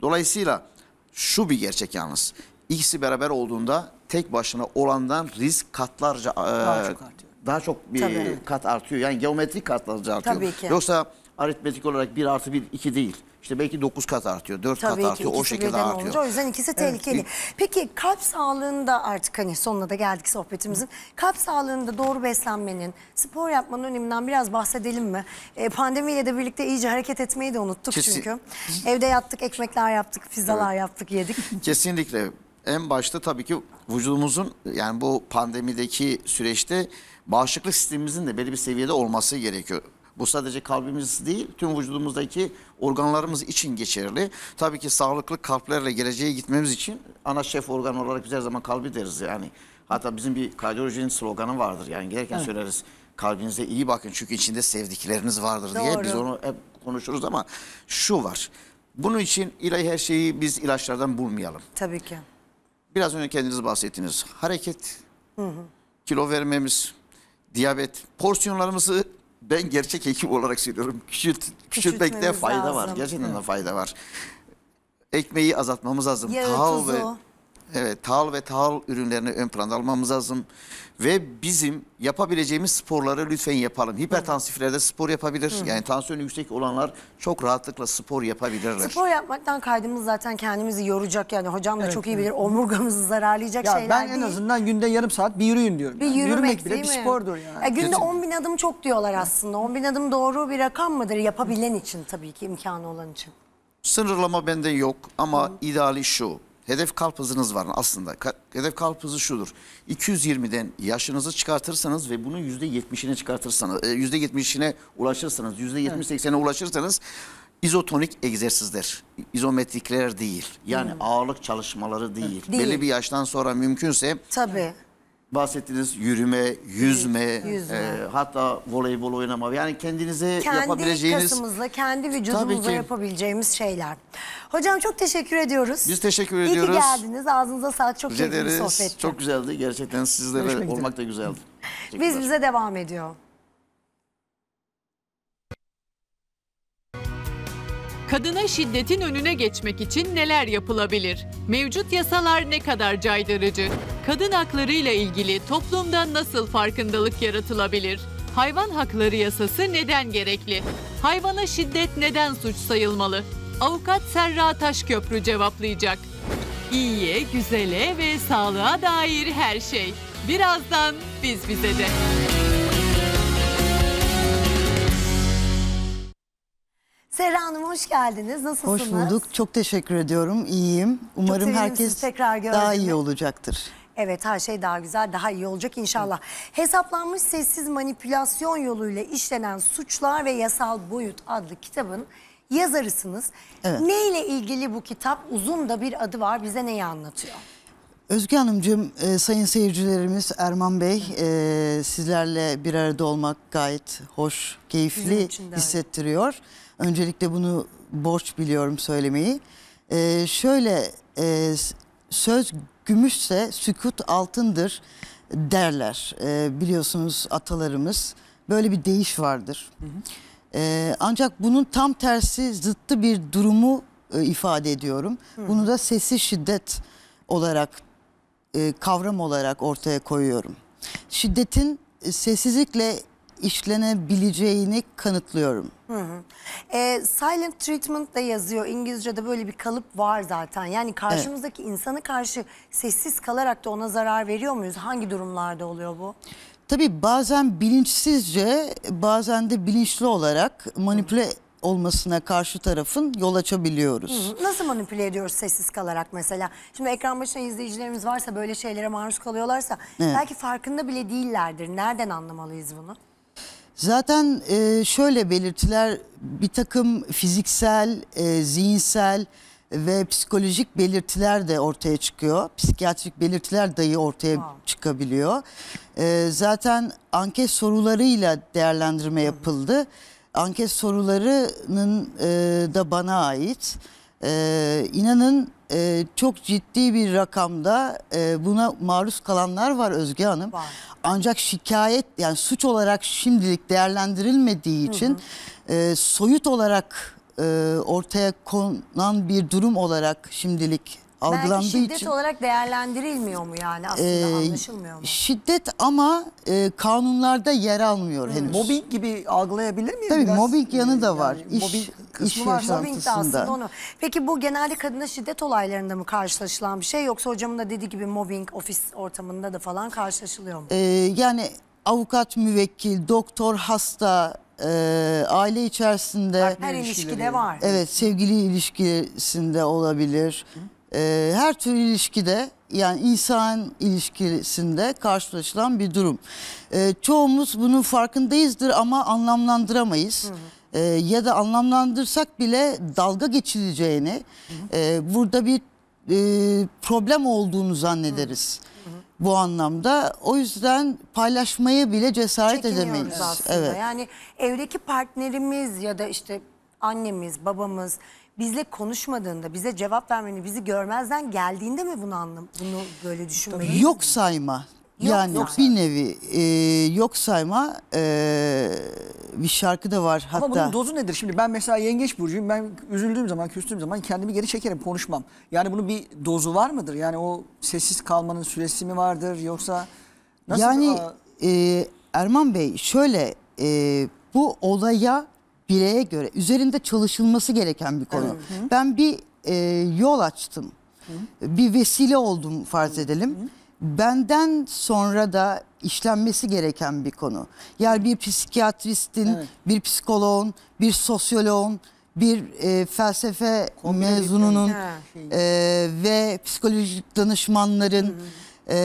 Dolayısıyla şu bir gerçek yalnız. İkisi beraber olduğunda tek başına olandan risk katlarca daha, e, çok, artıyor. daha çok bir tabii. kat artıyor. Yani geometrik katlarca artıyor. Tabii ki. Yoksa aritmetik olarak bir artı bir iki değil. İşte belki dokuz kat artıyor, dört tabii kat artıyor, o şekilde artıyor. Olunca, o yüzden ikisi tehlikeli. Evet. Peki kalp sağlığında artık hani sonuna da geldik sohbetimizin. Kalp sağlığında doğru beslenmenin, spor yapmanın öneminden biraz bahsedelim mi? E, pandemiyle de birlikte iyice hareket etmeyi de unuttuk Kesin... çünkü. Evde yattık, ekmekler yaptık, pizzalar evet. yaptık, yedik. Kesinlikle. En başta tabii ki vücudumuzun yani bu pandemideki süreçte bağışıklık sistemimizin de belli bir seviyede olması gerekiyor. Bu sadece kalbimiz değil, tüm vücudumuzdaki organlarımız için geçerli. Tabii ki sağlıklı kalplerle geleceğe gitmemiz için ana şef organ olarak biz her zaman kalbi deriz yani. Hatta bizim bir kardiyolojinin sloganı vardır yani gelirken evet. söyleriz. Kalbinize iyi bakın çünkü içinde sevdikleriniz vardır diye doğru. biz onu hep konuşuruz ama şu var. Bunun için ilahi her şeyi biz ilaçlardan bulmayalım. Tabii ki. Biraz önce kendiniz bahsettiniz. Hareket, hı hı. kilo vermemiz, diyabet, porsiyonlarımızı... Ben gerçek hekim olarak söylüyorum. Küçült, küçültmekte fayda lazım. Var. Gerçekten de fayda var. Ekmeği azaltmamız lazım. Tahıl ve, evet, tahıl ve tahıl ürünlerini ön planda almamız lazım. Ve bizim yapabileceğimiz sporları lütfen yapalım. Hipertansiflerde spor yapabilir. Hı. Yani tansiyonu yüksek olanlar çok rahatlıkla spor yapabilirler. Spor yapmaktan kaydımız zaten kendimizi yoracak. Yani hocam da evet, çok iyi bilir. Omurgamızı zararlayacak ya şeyler ben değil. Ben en azından günde yarım saat bir yürüyün diyorum. Bir yani. Yürümek, yürümek bile bir spordur yani. Ya günde on bin adım çok diyorlar aslında. on bin adım doğru bir rakam mıdır? Yapabilen için tabii ki imkanı olan için. Sınırlama bende yok ama hı. ideali şu. Hedef kalp hızınız var aslında. Hedef kalp hızı şudur. iki yüz yirmiden yaşınızı çıkartırsanız ve bunun yüzde yetmişine çıkartırsanız, yüzde yetmişine ulaşırsanız, yüzde yetmiş seksene ulaşırsanız izotonik egzersizler, izometrikler değil. Yani hmm. ağırlık çalışmaları değil. değil. Belli bir yaştan sonra mümkünse tabii. bahsettiniz, yürüme, yüzme, yüzme. E, hatta voleybol oynama. Yani kendinize kendi yapabileceğiniz... Kendi kasımızla, kendi vücudumuzla yapabileceğimiz şeyler. Hocam çok teşekkür ediyoruz. Biz teşekkür İyi ediyoruz. İyi ki geldiniz. Ağzınıza sağlık. Çok keyifli bir sohbetti. Çok güzeldi. Gerçekten sizlere Görüşmek olmak da güzeldi. Biz bize devam ediyor. Kadına şiddetin önüne geçmek için neler yapılabilir? Mevcut yasalar ne kadar caydırıcı? Kadın haklarıyla ilgili toplumda nasıl farkındalık yaratılabilir? Hayvan hakları yasası neden gerekli? Hayvana şiddet neden suç sayılmalı? Avukat Serra Taşköprü cevaplayacak. İyiye, güzele ve sağlığa dair her şey. Birazdan Biz Bize'de. Serra Hanım hoş geldiniz. Nasılsınız? Hoş bulduk. Çok teşekkür ediyorum. İyiyim. Umarım herkes tekrar daha iyi olacaktır. Evet, her şey daha güzel, daha iyi olacak inşallah. Evet. Hesaplanmış sessiz manipülasyon yoluyla işlenen suçlar ve yasal boyut adlı kitabın yazarısınız. Evet. Ne ile ilgili bu kitap? Uzun da bir adı var. Bize neyi anlatıyor? Özge Hanımcığım, e, sayın seyircilerimiz, Erman Bey, e, sizlerle bir arada olmak gayet hoş, keyifli hissettiriyor. Öyle. Öncelikle bunu borç biliyorum söylemeyi. E, şöyle, e, söz gümüşse sükut altındır derler. E, biliyorsunuz atalarımız, böyle bir deyiş vardır. Hı hı. E, ancak bunun tam tersi, zıttı bir durumu e, ifade ediyorum. Hı hı. Bunu da sessiz şiddet olarak, kavram olarak ortaya koyuyorum. Şiddetin sessizlikle işlenebileceğini kanıtlıyorum. Hı hı. E, silent treatment da yazıyor. İngilizce'de böyle bir kalıp var zaten. Yani karşımızdaki evet. insana karşı sessiz kalarak da ona zarar veriyor muyuz? Hangi durumlarda oluyor bu? Tabii bazen bilinçsizce, bazen de bilinçli olarak manipüle hı. olmasına karşı tarafın yol açabiliyoruz. Nasıl manipüle ediyoruz sessiz kalarak mesela? Şimdi ekran başına izleyicilerimiz varsa, böyle şeylere maruz kalıyorlarsa evet. belki farkında bile değillerdir. Nereden anlamalıyız bunu? Zaten şöyle belirtiler, bir takım fiziksel, zihinsel ve psikolojik belirtiler de ortaya çıkıyor. Psikiyatrik belirtiler dahi ortaya ha. çıkabiliyor. Zaten anket sorularıyla değerlendirme yapıldı. Hı. Anket sorularının e, da bana ait. E, inanın e, çok ciddi bir rakamda e, buna maruz kalanlar var Özge Hanım. Var. Ancak şikayet, yani suç olarak şimdilik değerlendirilmediği için hı hı. E, soyut olarak e, ortaya konan bir durum olarak şimdilik algılandığı belki şiddet için. Şiddet olarak değerlendirilmiyor mu yani aslında, ee, anlaşılmıyor mu? Şiddet ama e, kanunlarda yer almıyor hmm. henüz. Mobbing gibi algılayabilir miyiz? Tabii biraz, mobbing yanı da var. Yani, iş, mobbing kısmı iş var. Mobbing de aslında onu. Peki bu genelde kadına şiddet olaylarında mı karşılaşılan bir şey, yoksa hocamın da dediği gibi mobbing ofis ortamında da falan karşılaşılıyor mu? Ee, yani avukat, müvekkil, doktor, hasta... Ee, aile içerisinde... Bak, her ilişkide var. Evet, sevgili ilişkisinde olabilir. Ee, her tür ilişkide, yani insan ilişkisinde karşılaşılan bir durum. Ee, çoğumuz bunun farkındayızdır ama anlamlandıramayız. Hı hı. Ee, ya da anlamlandırsak bile dalga geçileceğini, hı hı. E, burada bir e, problem olduğunu zannederiz. Hı hı. Bu anlamda o yüzden paylaşmaya bile cesaret edemeyiz. Aslında. Evet. Yani evdeki partnerimiz ya da işte annemiz, babamız bizle konuşmadığında, bize cevap vermeni, bizi görmezden geldiğinde mi bunu anlam, bunu böyle düşünmeyiz? Yok sayma. Yok yani sayma. Bir nevi e, yok sayma e, bir şarkı da var hatta. Ama bunun dozu nedir şimdi? Ben mesela yengeç burcuyum. Ben üzüldüğüm zaman, küstüğüm zaman kendimi geri çekerim, konuşmam. Yani bunun bir dozu var mıdır? Yani o sessiz kalmanın süresi mi vardır, yoksa nasıl? Yani e, Erman Bey şöyle, e, bu olaya, bireye göre üzerinde çalışılması gereken bir konu. Hı-hı. Ben bir e, yol açtım. Hı-hı. Bir vesile oldum farz edelim. Hı-hı. Benden sonra da işlenmesi gereken bir konu. Yani bir psikiyatristin, evet. bir psikoloğun, bir sosyoloğun, bir e, felsefe Komünite. mezununun ha, şey. e, ve psikolojik danışmanların... Hı-hı. Ee,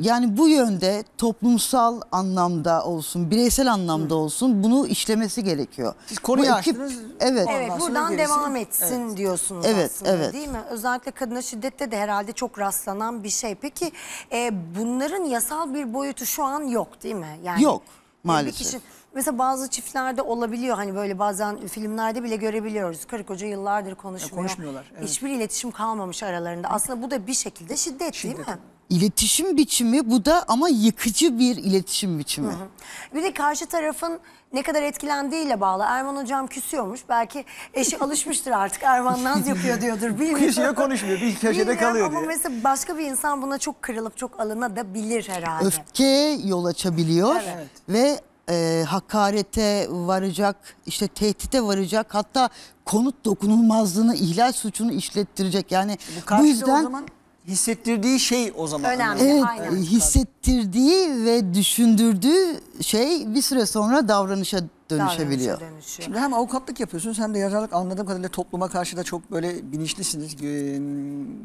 yani bu yönde toplumsal anlamda olsun, bireysel anlamda olsun bunu işlemesi gerekiyor. Siz konuyu açtınız. Evet, evet, buradan gerisi devam etsin, evet, diyorsunuz, evet, aslında, evet, değil mi? Özellikle kadına şiddette de herhalde çok rastlanan bir şey. Peki e, bunların yasal bir boyutu şu an yok değil mi? Yani, yok maalesef. Kişi, mesela bazı çiftlerde olabiliyor, hani böyle bazen filmlerde bile görebiliyoruz. Karı koca yıllardır konuşmuyor. Ya konuşmuyorlar. Evet. Hiçbir iletişim kalmamış aralarında. Aslında bu da bir şekilde şiddet, şiddet değil mi? İletişim biçimi bu da, ama yıkıcı bir iletişim biçimi. Hı hı. Bir de karşı tarafın ne kadar etkilendiğiyle bağlı. Erman hocam küsüyormuş. Belki eşi alışmıştır artık. Erman naz yapıyor diyordur. Kişiye konuşmuyor. Bir köşede bilmiyorum, kalıyor ama diye. Mesela başka bir insan buna çok kırılıp çok alınabilir herhalde. Öfke yol açabiliyor. Evet. Ve E, hakarete varacak, işte tehdite varacak, hatta konut dokunulmazlığını, ihlal suçunu işlettirecek. Yani bu, bu yüzden o zaman hissettirdiği şey o zaman önemli. Evet, aynen. Hissettirdiği ve düşündürdüğü şey bir süre sonra davranışa dönüşebiliyor. Davranışa Şimdi hem avukatlık yapıyorsunuz hem de yazarlık, anladığım kadarıyla topluma karşı da çok böyle bilinçlisiniz.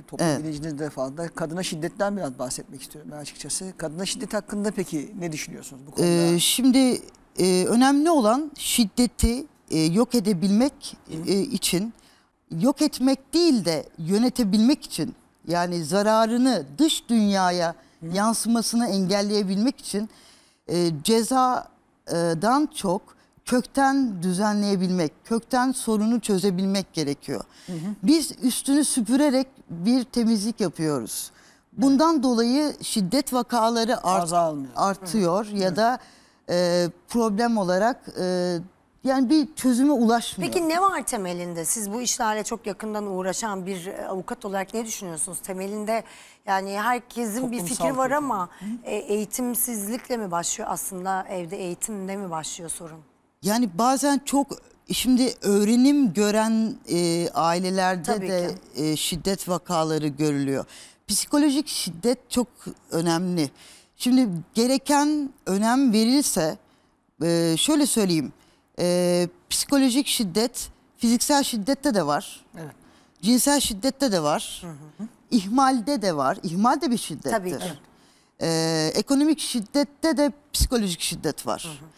Toplum, evet, bilinciniz de fazla. Kadına şiddetten biraz bahsetmek istiyorum açıkçası. Kadına şiddet hakkında peki ne düşünüyorsunuz bu konuda? Ee, şimdi e, önemli olan şiddeti e, yok edebilmek e, için, yok etmek değil de yönetebilmek için, yani zararını dış dünyaya yansımasını engelleyebilmek için e, cezadan çok kökten düzenleyebilmek, kökten sorunu çözebilmek gerekiyor. Hı hı. Biz üstünü süpürerek bir temizlik yapıyoruz. Bundan, evet, dolayı şiddet vakaları art, artıyor, hı hı, ya da e, problem olarak e, yani bir çözüme ulaşmıyor. Peki ne var temelinde? Siz bu işlerle çok yakından uğraşan bir avukat olarak ne düşünüyorsunuz? Temelinde yani herkesin toplumsal bir fikri var ama e, eğitimsizlikle mi başlıyor aslında? Evde eğitimde mi başlıyor sorun? Yani bazen çok, şimdi öğrenim gören e, ailelerde tabii de e, şiddet vakaları görülüyor. Psikolojik şiddet çok önemli. Şimdi gereken önem verilse e, şöyle söyleyeyim. Ee, psikolojik şiddet fiziksel şiddette de var, evet, cinsel şiddette de var, hı hı, ihmalde de var. İhmal de bir şiddettir. Tabii, evet. ee, ekonomik şiddette de psikolojik şiddet var. Hı hı.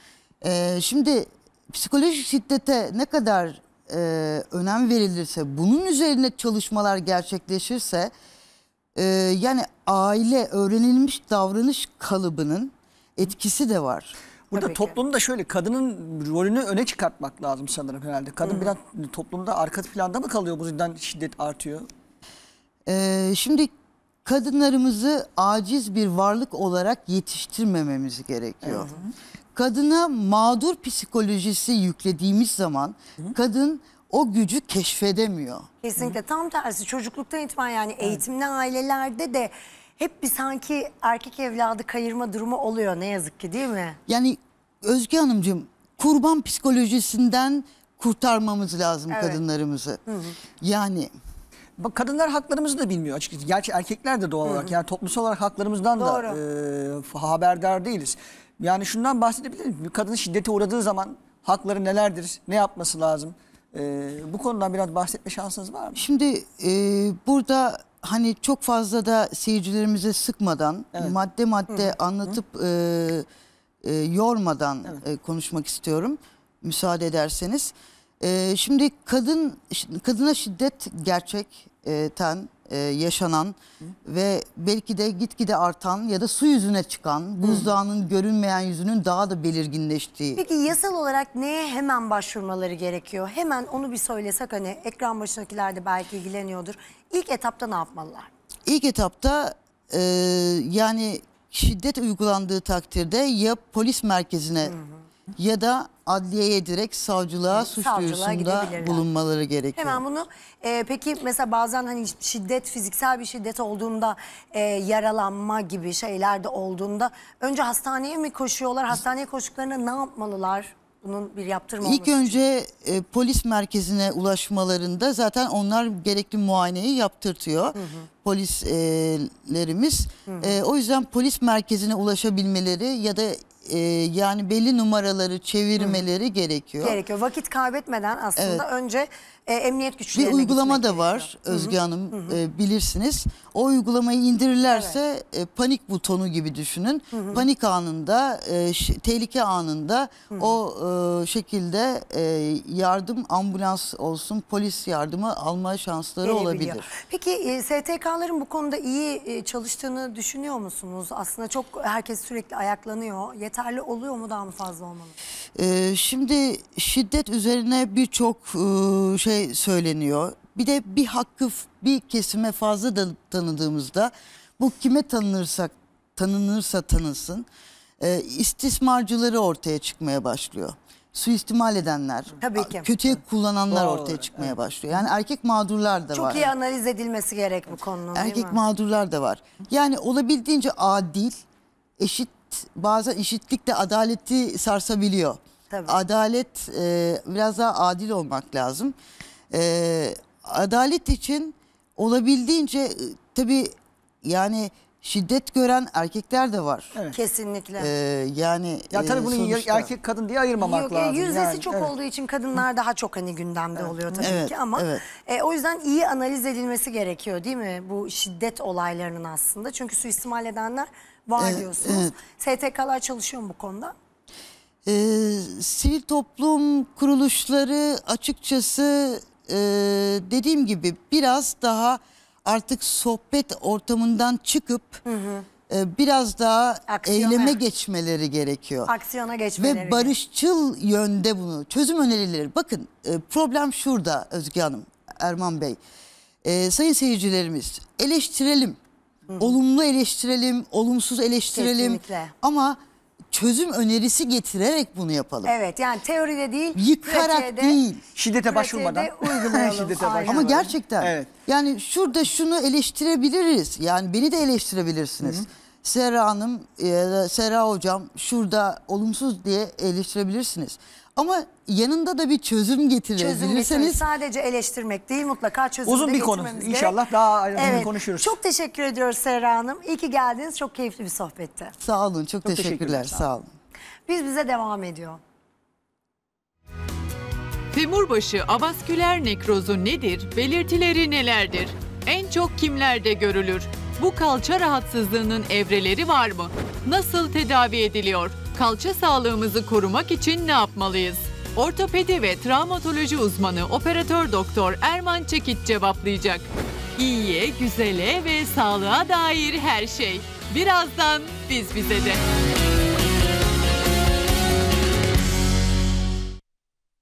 Ee, şimdi psikolojik şiddete ne kadar e, önem verilirse, bunun üzerine çalışmalar gerçekleşirse, e, yani aile öğrenilmiş davranış kalıbının etkisi de var. Burada tabii toplumda ki şöyle, kadının rolünü öne çıkartmak lazım sanırım herhalde. Kadın, hı-hı, biraz toplumda arka planda mı kalıyor, bu yüzden şiddet artıyor? Ee, şimdi kadınlarımızı aciz bir varlık olarak yetiştirmememiz gerekiyor. Hı-hı. Kadına mağdur psikolojisi yüklediğimiz zaman, hı-hı, kadın o gücü keşfedemiyor. Kesinlikle, hı-hı, tam tersi çocukluktan itibaren, yani evet, eğitimli ailelerde de hep bir sanki erkek evladı kayırma durumu oluyor ne yazık ki, değil mi? Yani Özge Hanımcığım, kurban psikolojisinden kurtarmamız lazım, evet, kadınlarımızı. Hı hı. Yani bak, kadınlar haklarımızı da bilmiyor açıkçası. Gerçi erkekler de doğal, hı hı, olarak, yani toplumsal olarak haklarımızdan, doğru, da e, haberdar değiliz. Yani şundan bahsedebilir miyim? Kadın şiddete uğradığı zaman hakları nelerdir? Ne yapması lazım? E, bu konudan biraz bahsetme şansınız var mı? Şimdi e, burada hani çok fazla da seyircilerimize sıkmadan, evet, madde madde, hı, anlatıp, hı, E, e, yormadan, evet, e, konuşmak istiyorum müsaade ederseniz. E, şimdi kadın kadına şiddet gerçekten e, yaşanan, hı, ve belki de gitgide artan ya da su yüzüne çıkan, buzdağının, hı, görünmeyen yüzünün daha da belirginleştiği. Peki yasal olarak neye hemen başvurmaları gerekiyor? Hemen onu bir söylesek, hani ekran başındakiler de belki ilgileniyordur. İlk etapta ne yapmalılar? İlk etapta e, yani şiddet uygulandığı takdirde ya polis merkezine, hı hı, ya da adliyeye direkt savcılığa, evet, suç duyurusunda bulunmaları gerekiyor. Hemen bunu e, peki mesela bazen hani şiddet fiziksel bir şiddet olduğunda, e, yaralanma gibi şeyler de olduğunda önce hastaneye mi koşuyorlar? Hastaneye koştuklarında ne yapmalılar? Bunun bir yaptırma İlk olması önce e, polis merkezine ulaşmalarında zaten onlar gerekli muayeneyi yaptırtıyor, hı hı, polislerimiz. Hı hı. E, o yüzden polis merkezine ulaşabilmeleri ya da e, yani belli numaraları çevirmeleri Hı. gerekiyor. Gerekiyor. Vakit kaybetmeden aslında evet. önce e, emniyet güçlerine gitmek gerekiyor. Bir uygulama da var gerekiyor. Özge Hı. Hanım Hı. E, bilirsiniz. O uygulamayı indirirlerse evet. e, panik butonu gibi düşünün. Hı. Panik anında, e, tehlike anında Hı. o e, şekilde e, yardım, ambulans olsun, polis yardımı alma şansları olabilir. Peki e, S T K'ların bu konuda iyi e, çalıştığını düşünüyor musunuz? Aslında çok herkes sürekli ayaklanıyor. Yeterli oluyor mu, daha mı fazla olmalı? Ee, şimdi şiddet üzerine birçok e, şey söyleniyor. Bir de bir hakkı bir kesime fazla da tanıdığımızda, bu kime tanınırsa tanınırsa tanınsın, e, istismarcıları ortaya çıkmaya başlıyor. Suistimal edenler, tabii ki. Kötüye kullananlar Doğru. ortaya çıkmaya evet. başlıyor. Yani erkek mağdurlar da Çok var. Çok iyi analiz edilmesi gerek bu konunun. Erkek mağdurlar da var. Yani olabildiğince adil, eşit, bazen eşitlik de adaleti sarsabiliyor. Tabii. Adalet e, biraz daha adil olmak lazım. E, adalet için olabildiğince tabii yani... Şiddet gören erkekler de var. Evet. Kesinlikle. Ee, yani ya tabii bunu sonuçta... erkek kadın diye ayırmamak Yok, lazım. Yüzdesi yani. çok evet. olduğu için kadınlar daha çok hani gündemde evet. oluyor tabii evet. ki ama evet. e, o yüzden iyi analiz edilmesi gerekiyor değil mi bu şiddet olaylarının aslında? Çünkü suistimal edenler var evet. diyorsunuz. Evet. S T K'lar çalışıyor mu bu konuda? Ee, sivil toplum kuruluşları açıkçası e, dediğim gibi biraz daha artık sohbet ortamından çıkıp hı hı. E, biraz daha Aksiyona. eyleme geçmeleri gerekiyor. Aksiyona geçmeleri. Ve barışçıl yönde bunu, çözüm önerileri. Bakın e, problem şurada Özge Hanım, Erman Bey. E, sayın seyircilerimiz, eleştirelim. Hı hı. Olumlu eleştirelim, olumsuz eleştirelim. Kesinlikle. Ama çözüm önerisi getirerek bunu yapalım. Evet, yani teoride değil, yıkarak değil. Şiddete başvurmadan. Şiddete başvurmadan. Ama gerçekten. Evet. Yani şurada şunu eleştirebiliriz. Yani beni de eleştirebilirsiniz. Hı-hı. Serra Hanım, e, Serra Hocam şurada olumsuz diye eleştirebilirsiniz. Ama yanında da bir çözüm getirebilirseniz. Çözüm sadece eleştirmek değil, mutlaka çözüm Uzun de bir konu. İnşallah daha ayrıntılı evet. konuşuruz. Çok teşekkür ediyoruz Serra Hanım. İyi ki geldiniz. Çok keyifli bir sohbetti. Sağ olun. Çok, çok teşekkürler. teşekkürler. Sağ olun. Biz bize devam ediyor. Femurbaşı avasküler nekrozu nedir? Belirtileri nelerdir? En çok kimlerde görülür? Bu kalça rahatsızlığının evreleri var mı? Nasıl tedavi ediliyor? Kalça sağlığımızı korumak için ne yapmalıyız? Ortopedi ve travmatoloji uzmanı operatör doktor Erman Çekiç cevaplayacak. İyiye, güzele ve sağlığa dair her şey. Birazdan Biz Bize'de.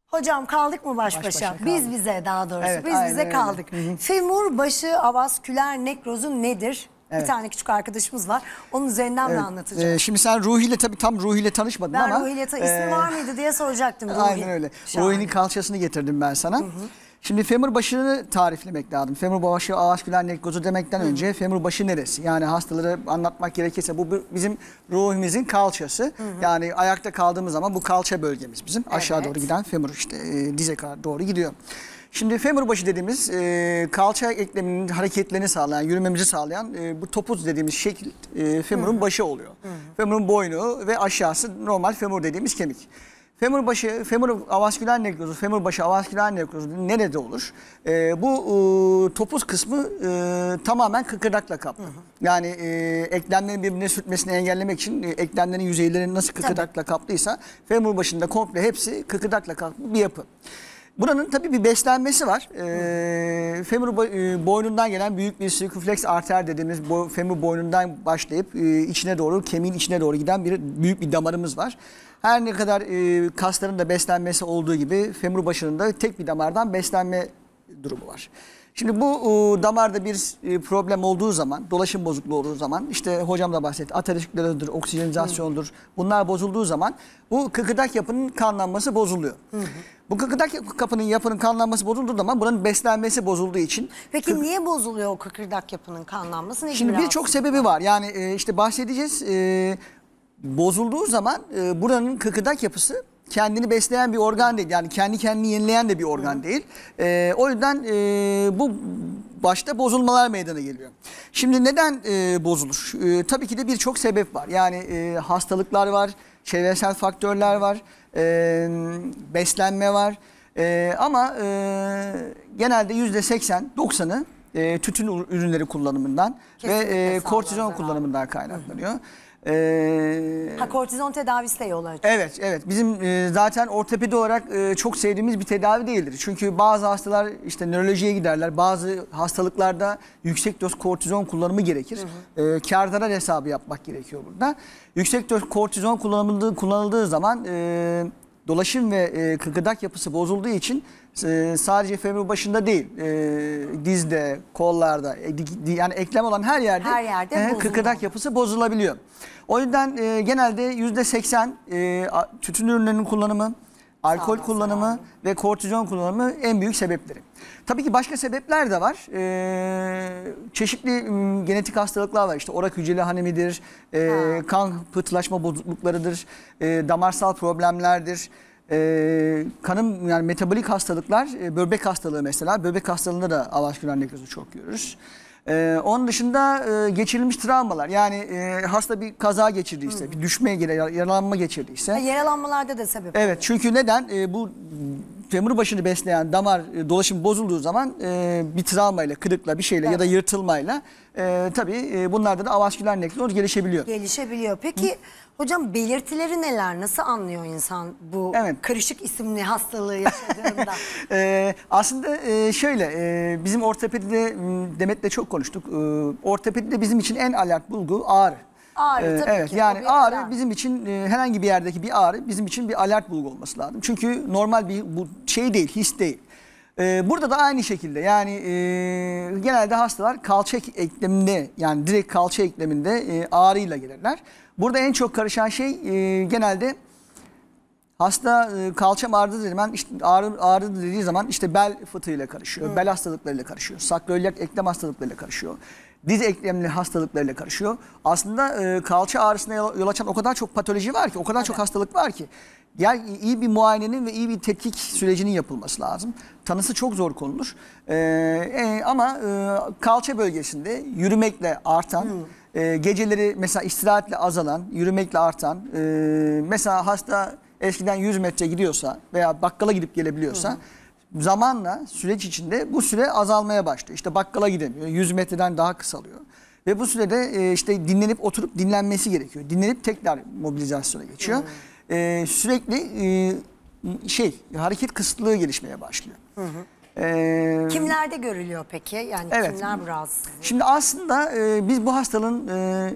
Hocam kaldık mı baş başa? Baş başa Biz bize daha doğrusu. Evet, Biz aynen, bize kaldık. Femur başı avasküler nekrozu nedir? Evet. Bir tane küçük arkadaşımız var. Onun üzerinden evet. mi anlatacağım? Ee, şimdi sen Ruhi'yle tabii tam Ruhi'yle tanışmadın ben ama. Ben Ruhi'yle ismi e... var mıydı diye soracaktım. Ruhi. Aynen öyle. Ruhi'nin kalçasını getirdim ben sana. Hı hı. Şimdi femur başını tariflemek lazım. Femur başı avasküler nekrozu demekten hı. önce femur başı neresi? Yani hastalara anlatmak gerekirse bu bizim ruhumuzun kalçası. Hı hı. Yani ayakta kaldığımız zaman bu kalça bölgemiz bizim. Evet. Aşağı doğru giden femur işte e, dize kadar doğru gidiyor. Şimdi femur başı dediğimiz e, kalça ekleminin hareketlerini sağlayan, yürümemizi sağlayan e, bu topuz dediğimiz şekil e, femurun hı. başı oluyor. Hı. Femurun boynu ve aşağısı normal femur dediğimiz kemik. Femur başı, femur avasküler nekrozu, femur başı avasküler nekrozu nerede olur? E, bu e, topuz kısmı e, tamamen kıkırdakla kaplı. Hı hı. Yani e, eklemlerin birbirine sürtmesini engellemek için e, eklemlerin yüzeylerini nasıl kıkırdakla kaplıysa femur başında komple hepsi kıkırdakla kaplı bir yapı. Buranın tabii bir beslenmesi var. E, femur boynundan gelen büyük bir sirküfleks arter dediğimiz bo, femur boynundan başlayıp e, içine doğru, kemiğin içine doğru giden bir büyük bir damarımız var. Her ne kadar e, kasların da beslenmesi olduğu gibi femur başının da tek bir damardan beslenme durumu var. Şimdi bu e, damarda bir e, problem olduğu zaman, dolaşım bozukluğu olduğu zaman, işte hocam da bahsetti, aterosklerozdür, oksijenizasyondur, hı. bunlar bozulduğu zaman bu kıkırdak yapının kanlanması bozuluyor. Hı hı. Bu kıkırdak kapının yapının kanlanması bozulduğu zaman buranın beslenmesi bozulduğu için... Peki kık... niye bozuluyor o kıkırdak yapının kanlanması? Ne Şimdi birçok sebebi var. Yani e, işte bahsedeceğiz... E, Bozulduğu zaman e, buranın kıkırdak yapısı kendini besleyen bir organ değil. Yani kendi kendini yenileyen de bir organ Hı. değil. E, o yüzden e, bu başta bozulmalar meydana geliyor. Şimdi neden e, bozulur? E, tabii ki de birçok sebep var. Yani e, hastalıklar var. çevresel faktörler var, e, beslenme var. E, ama e, genelde yüzde seksen doksanı e, tütün ürünleri kullanımından kesinlikle ve e, kortizon kullanımından kaynaklanıyor. Hı hı. Ee, ha, kortizon tedavisi de yol açıyor. Evet, evet. Bizim e, zaten ortopedi olarak e, çok sevdiğimiz bir tedavi değildir. Çünkü bazı hastalar işte nörolojiye giderler. Bazı hastalıklarda yüksek doz kortizon kullanımı gerekir. Hı hı. E, kâr zarar hesabı yapmak gerekiyor burada. Yüksek doz kortizon kullanıldığı, kullanıldığı zaman e, dolaşım ve e, kıkırdak yapısı bozulduğu için e, sadece femur başında değil, e, dizde, kollarda, e, yani eklem olan her yerde, her yerde e, kıkırdak yapısı bozulabiliyor. O yüzden e, genelde yüzde seksen e, tütün ürünlerinin kullanımı, alkol sağ kullanımı sağ ve kortizon kullanımı en büyük sebepleri. Tabii ki başka sebepler de var. E, çeşitli m, genetik hastalıklar var. İşte orak hücreli anemidir, e, kan pıhtılaşma bozukluklarıdır, e, damarsal problemlerdir. E, kanın yani metabolik hastalıklar, e, böbrek hastalığı mesela. Böbrek hastalığında da avasküler nekrozu çok görürüz. Ee, onun dışında e, geçirilmiş travmalar, yani e, hasta bir kaza geçirdiyse, hı, bir düşmeye göre yaralanma geçirdiyse. Ha, yaralanmalarda da sebep. Evet, oluyor. Çünkü neden? E, bu femur başını besleyen damar e, dolaşım bozulduğu zaman e, bir travmayla, kırıkla, bir şeyle, evet, ya da yırtılmayla e, tabii e, bunlarda da avasküler nekroz gelişebiliyor. Gelişebiliyor. Peki, hı, hocam belirtileri neler? Nasıl anlıyor insan bu, evet, karışık isimli hastalığı yaşadığında? e, aslında e, şöyle, e, bizim ortopedide Demet'le çok konuştuk. E, ortopedide bizim için en alert bulgu ağrı. Ağrı ee, tabii evet, ki. Yani ağrı alarm. Bizim için e, herhangi bir yerdeki bir ağrı bizim için bir alert bulgu olması lazım. Çünkü normal bir bu şey değil, his değil. Ee, burada da aynı şekilde yani e, genelde hastalar kalça ekleminde, yani direkt kalça ekleminde e, ağrıyla gelirler. Burada en çok karışan şey e, genelde hasta e, kalçam ağrıdı, hemen işte ağrı, ağrıdı dediği zaman işte bel fıtığıyla karışıyor, hmm, bel hastalıklarıyla karışıyor, sakroiliak eklem hastalıklarıyla karışıyor, diz eklemli hastalıklarıyla karışıyor. Aslında e, kalça ağrısına yol açan o kadar çok patoloji var ki, o kadar, evet, çok hastalık var ki. Yani iyi bir muayenenin ve iyi bir tetkik sürecinin yapılması lazım. Tanısı çok zor konulur. Ee, e, ama e, kalça bölgesinde yürümekle artan, hmm, e, geceleri mesela istirahatle azalan, yürümekle artan, e, mesela hasta eskiden yüz metre gidiyorsa veya bakkala gidip gelebiliyorsa, hmm, zamanla süreç içinde bu süre azalmaya başlıyor. İşte bakkala gidemiyor, yüz metreden daha kısalıyor. Ve bu sürede e, işte dinlenip oturup dinlenmesi gerekiyor. Dinlenip tekrar mobilizasyona geçiyor. Hmm. Ee, sürekli e, şey hareket kısıtlığı gelişmeye başlıyor. Hı hı. Ee, Kimlerde görülüyor peki? Yani evet, kimler bu rahatsızlığı? Şimdi aslında e, biz bu hastalığın e,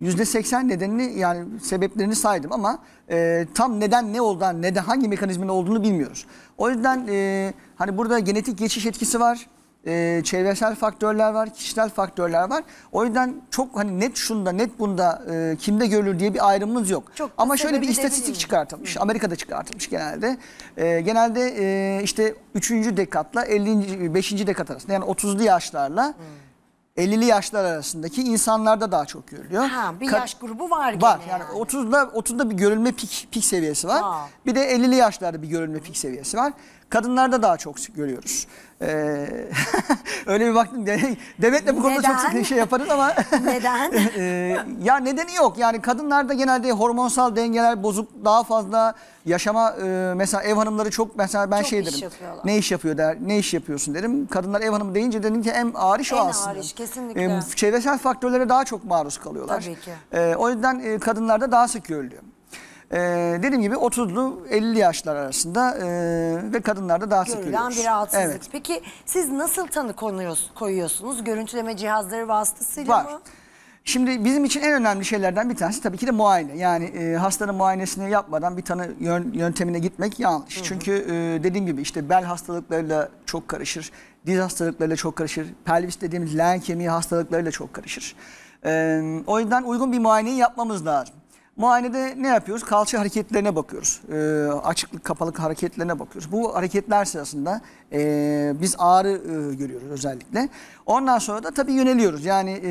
yüzde seksen nedenini, yani sebeplerini saydım ama e, tam neden ne olduğunu, neden hangi mekanizmanın olduğunu bilmiyoruz. O yüzden e, hani burada genetik geçiş etkisi var. Ee, çevresel faktörler var, kişisel faktörler var. O yüzden çok hani net şunda, net bunda e, kimde görülür diye bir ayrımımız yok. Çok ama şöyle bir istatistik çıkartılmış. Hı. Amerika'da çıkartılmış genelde. Ee, genelde e, işte üçüncü dekatla ellinci beşinci dekat arasında, yani otuzlu yaşlarla, hı, ellili yaşlar arasındaki insanlarda daha çok görülüyor. Ha, bir Ka yaş grubu var gene. Var. Yani, yani otuzda otuzda bir görülme pik pik seviyesi var. Ha. Bir de ellili yaşlarda bir görülme, hı, pik seviyesi var. Kadınlarda daha çok görüyoruz. Ee, öyle bir baktım. Demet'le bu konuda neden? Çok sık şey yaparız ama. Neden? ee, ya nedeni yok. Yani kadınlarda genelde hormonsal dengeler bozuk, daha fazla yaşama e, mesela ev hanımları çok, mesela ben çok şey derim. Ne iş yapıyor der, ne iş yapıyorsun derim. Kadınlar ev hanımı deyince dedim ki en ağır iş o aslında. En ağır iş kesinlikle. Ee, çevresel faktörlere daha çok maruz kalıyorlar. Tabii ki. Ee, o yüzden e, kadınlarda daha sık görülüyor. Ee, dediğim gibi otuzlu ellili yaşlar arasında e, ve kadınlarda daha sık görülen bir rahatsızlık. Evet. Peki siz nasıl tanı koyuyorsunuz? Görüntüleme cihazları vasıtasıyla var mı? Şimdi bizim için en önemli şeylerden bir tanesi tabii ki de muayene. Yani e, hastanın muayenesini yapmadan bir tanı yöntemine gitmek yanlış. Hı hı. Çünkü e, dediğim gibi işte bel hastalıklarıyla çok karışır, diz hastalıklarıyla çok karışır, pelvis dediğimiz leğen kemiği hastalıklarıyla çok karışır. E, o yüzden uygun bir muayeneyi yapmamız lazım. Muayenede ne yapıyoruz? Kalça hareketlerine bakıyoruz. E, açıklık, kapalık hareketlerine bakıyoruz. Bu hareketler sırasında e, biz ağrı e, görüyoruz özellikle. Ondan sonra da tabii yöneliyoruz. Yani e,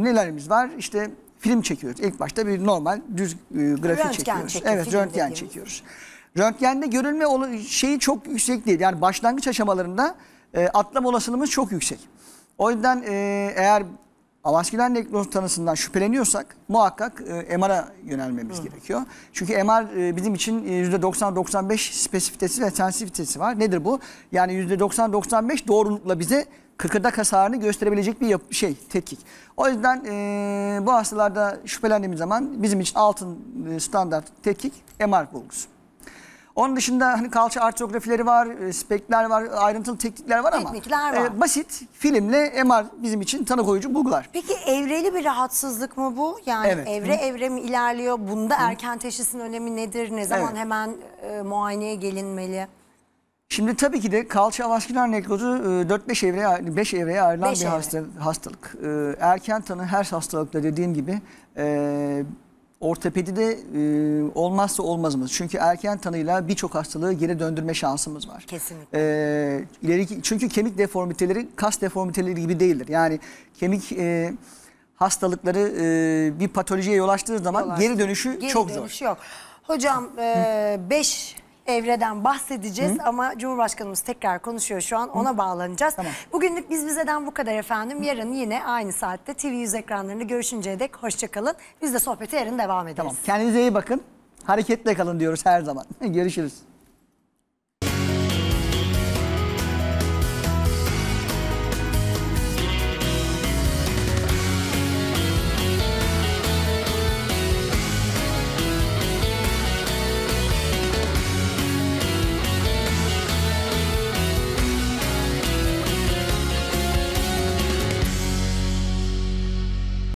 nelerimiz var? İşte film çekiyoruz. İlk başta bir normal düz e, grafik röntgen çekiyoruz. Çekiyor, evet, röntgen dediğimiz. çekiyoruz. Röntgende görülme şeyi çok yüksek değil. Yani başlangıç aşamalarında e, atlama olasılığımız çok yüksek. O yüzden e, eğer avasküler nekroz tanısından şüpheleniyorsak muhakkak M R'a yönelmemiz Hı. gerekiyor. Çünkü M R bizim için yüzde doksan doksan beş spesifitesi ve sensifitesi var. Nedir bu? Yani yüzde doksan doksan beş doğrulukla bize kıkırdak hasarını gösterebilecek bir şey, tetkik. O yüzden e, bu hastalarda şüphelendiğimiz zaman bizim için altın e, standart tetkik M R bulgusu. Onun dışında hani kalça artrografileri var, e, spekler var, ayrıntılı teknikler var ama teknikler var. E, basit filmle M R bizim için tanı koyucu bulgular. Peki evreli bir rahatsızlık mı bu? Yani evet. evre Hı. evre mi ilerliyor? Bunda Hı. erken teşhisin önemi nedir? Ne zaman evet. hemen e, muayeneye gelinmeli? Şimdi tabii ki de kalça avasküler nekrozu dört beş evreye, beş evreye ayrılan beş bir evre. hastalık. Erken tanı her hastalıkta dediğim gibi ortopedide olmazsa olmazımız. Çünkü erken tanıyla birçok hastalığı geri döndürme şansımız var. Kesinlikle. İleri, çünkü kemik deformiteleri kas deformiteleri gibi değildir. Yani kemik hastalıkları bir patolojiye yol açtığı zaman yol geri dönüşü geri çok dönüşü zor. Geri dönüşü yok. Hocam beş... evreden bahsedeceğiz Hı? ama Cumhurbaşkanımız tekrar konuşuyor şu an, ona Hı? bağlanacağız. Tamam. Bugünlük Biz Bize'den bu kadar efendim. Yarın yine aynı saatte T V yüz ekranlarını görüşünceye dek hoşçakalın. Biz de sohbete yarın devam ederiz. Tamam. Kendinize iyi bakın. Hareketle kalın diyoruz her zaman. Görüşürüz.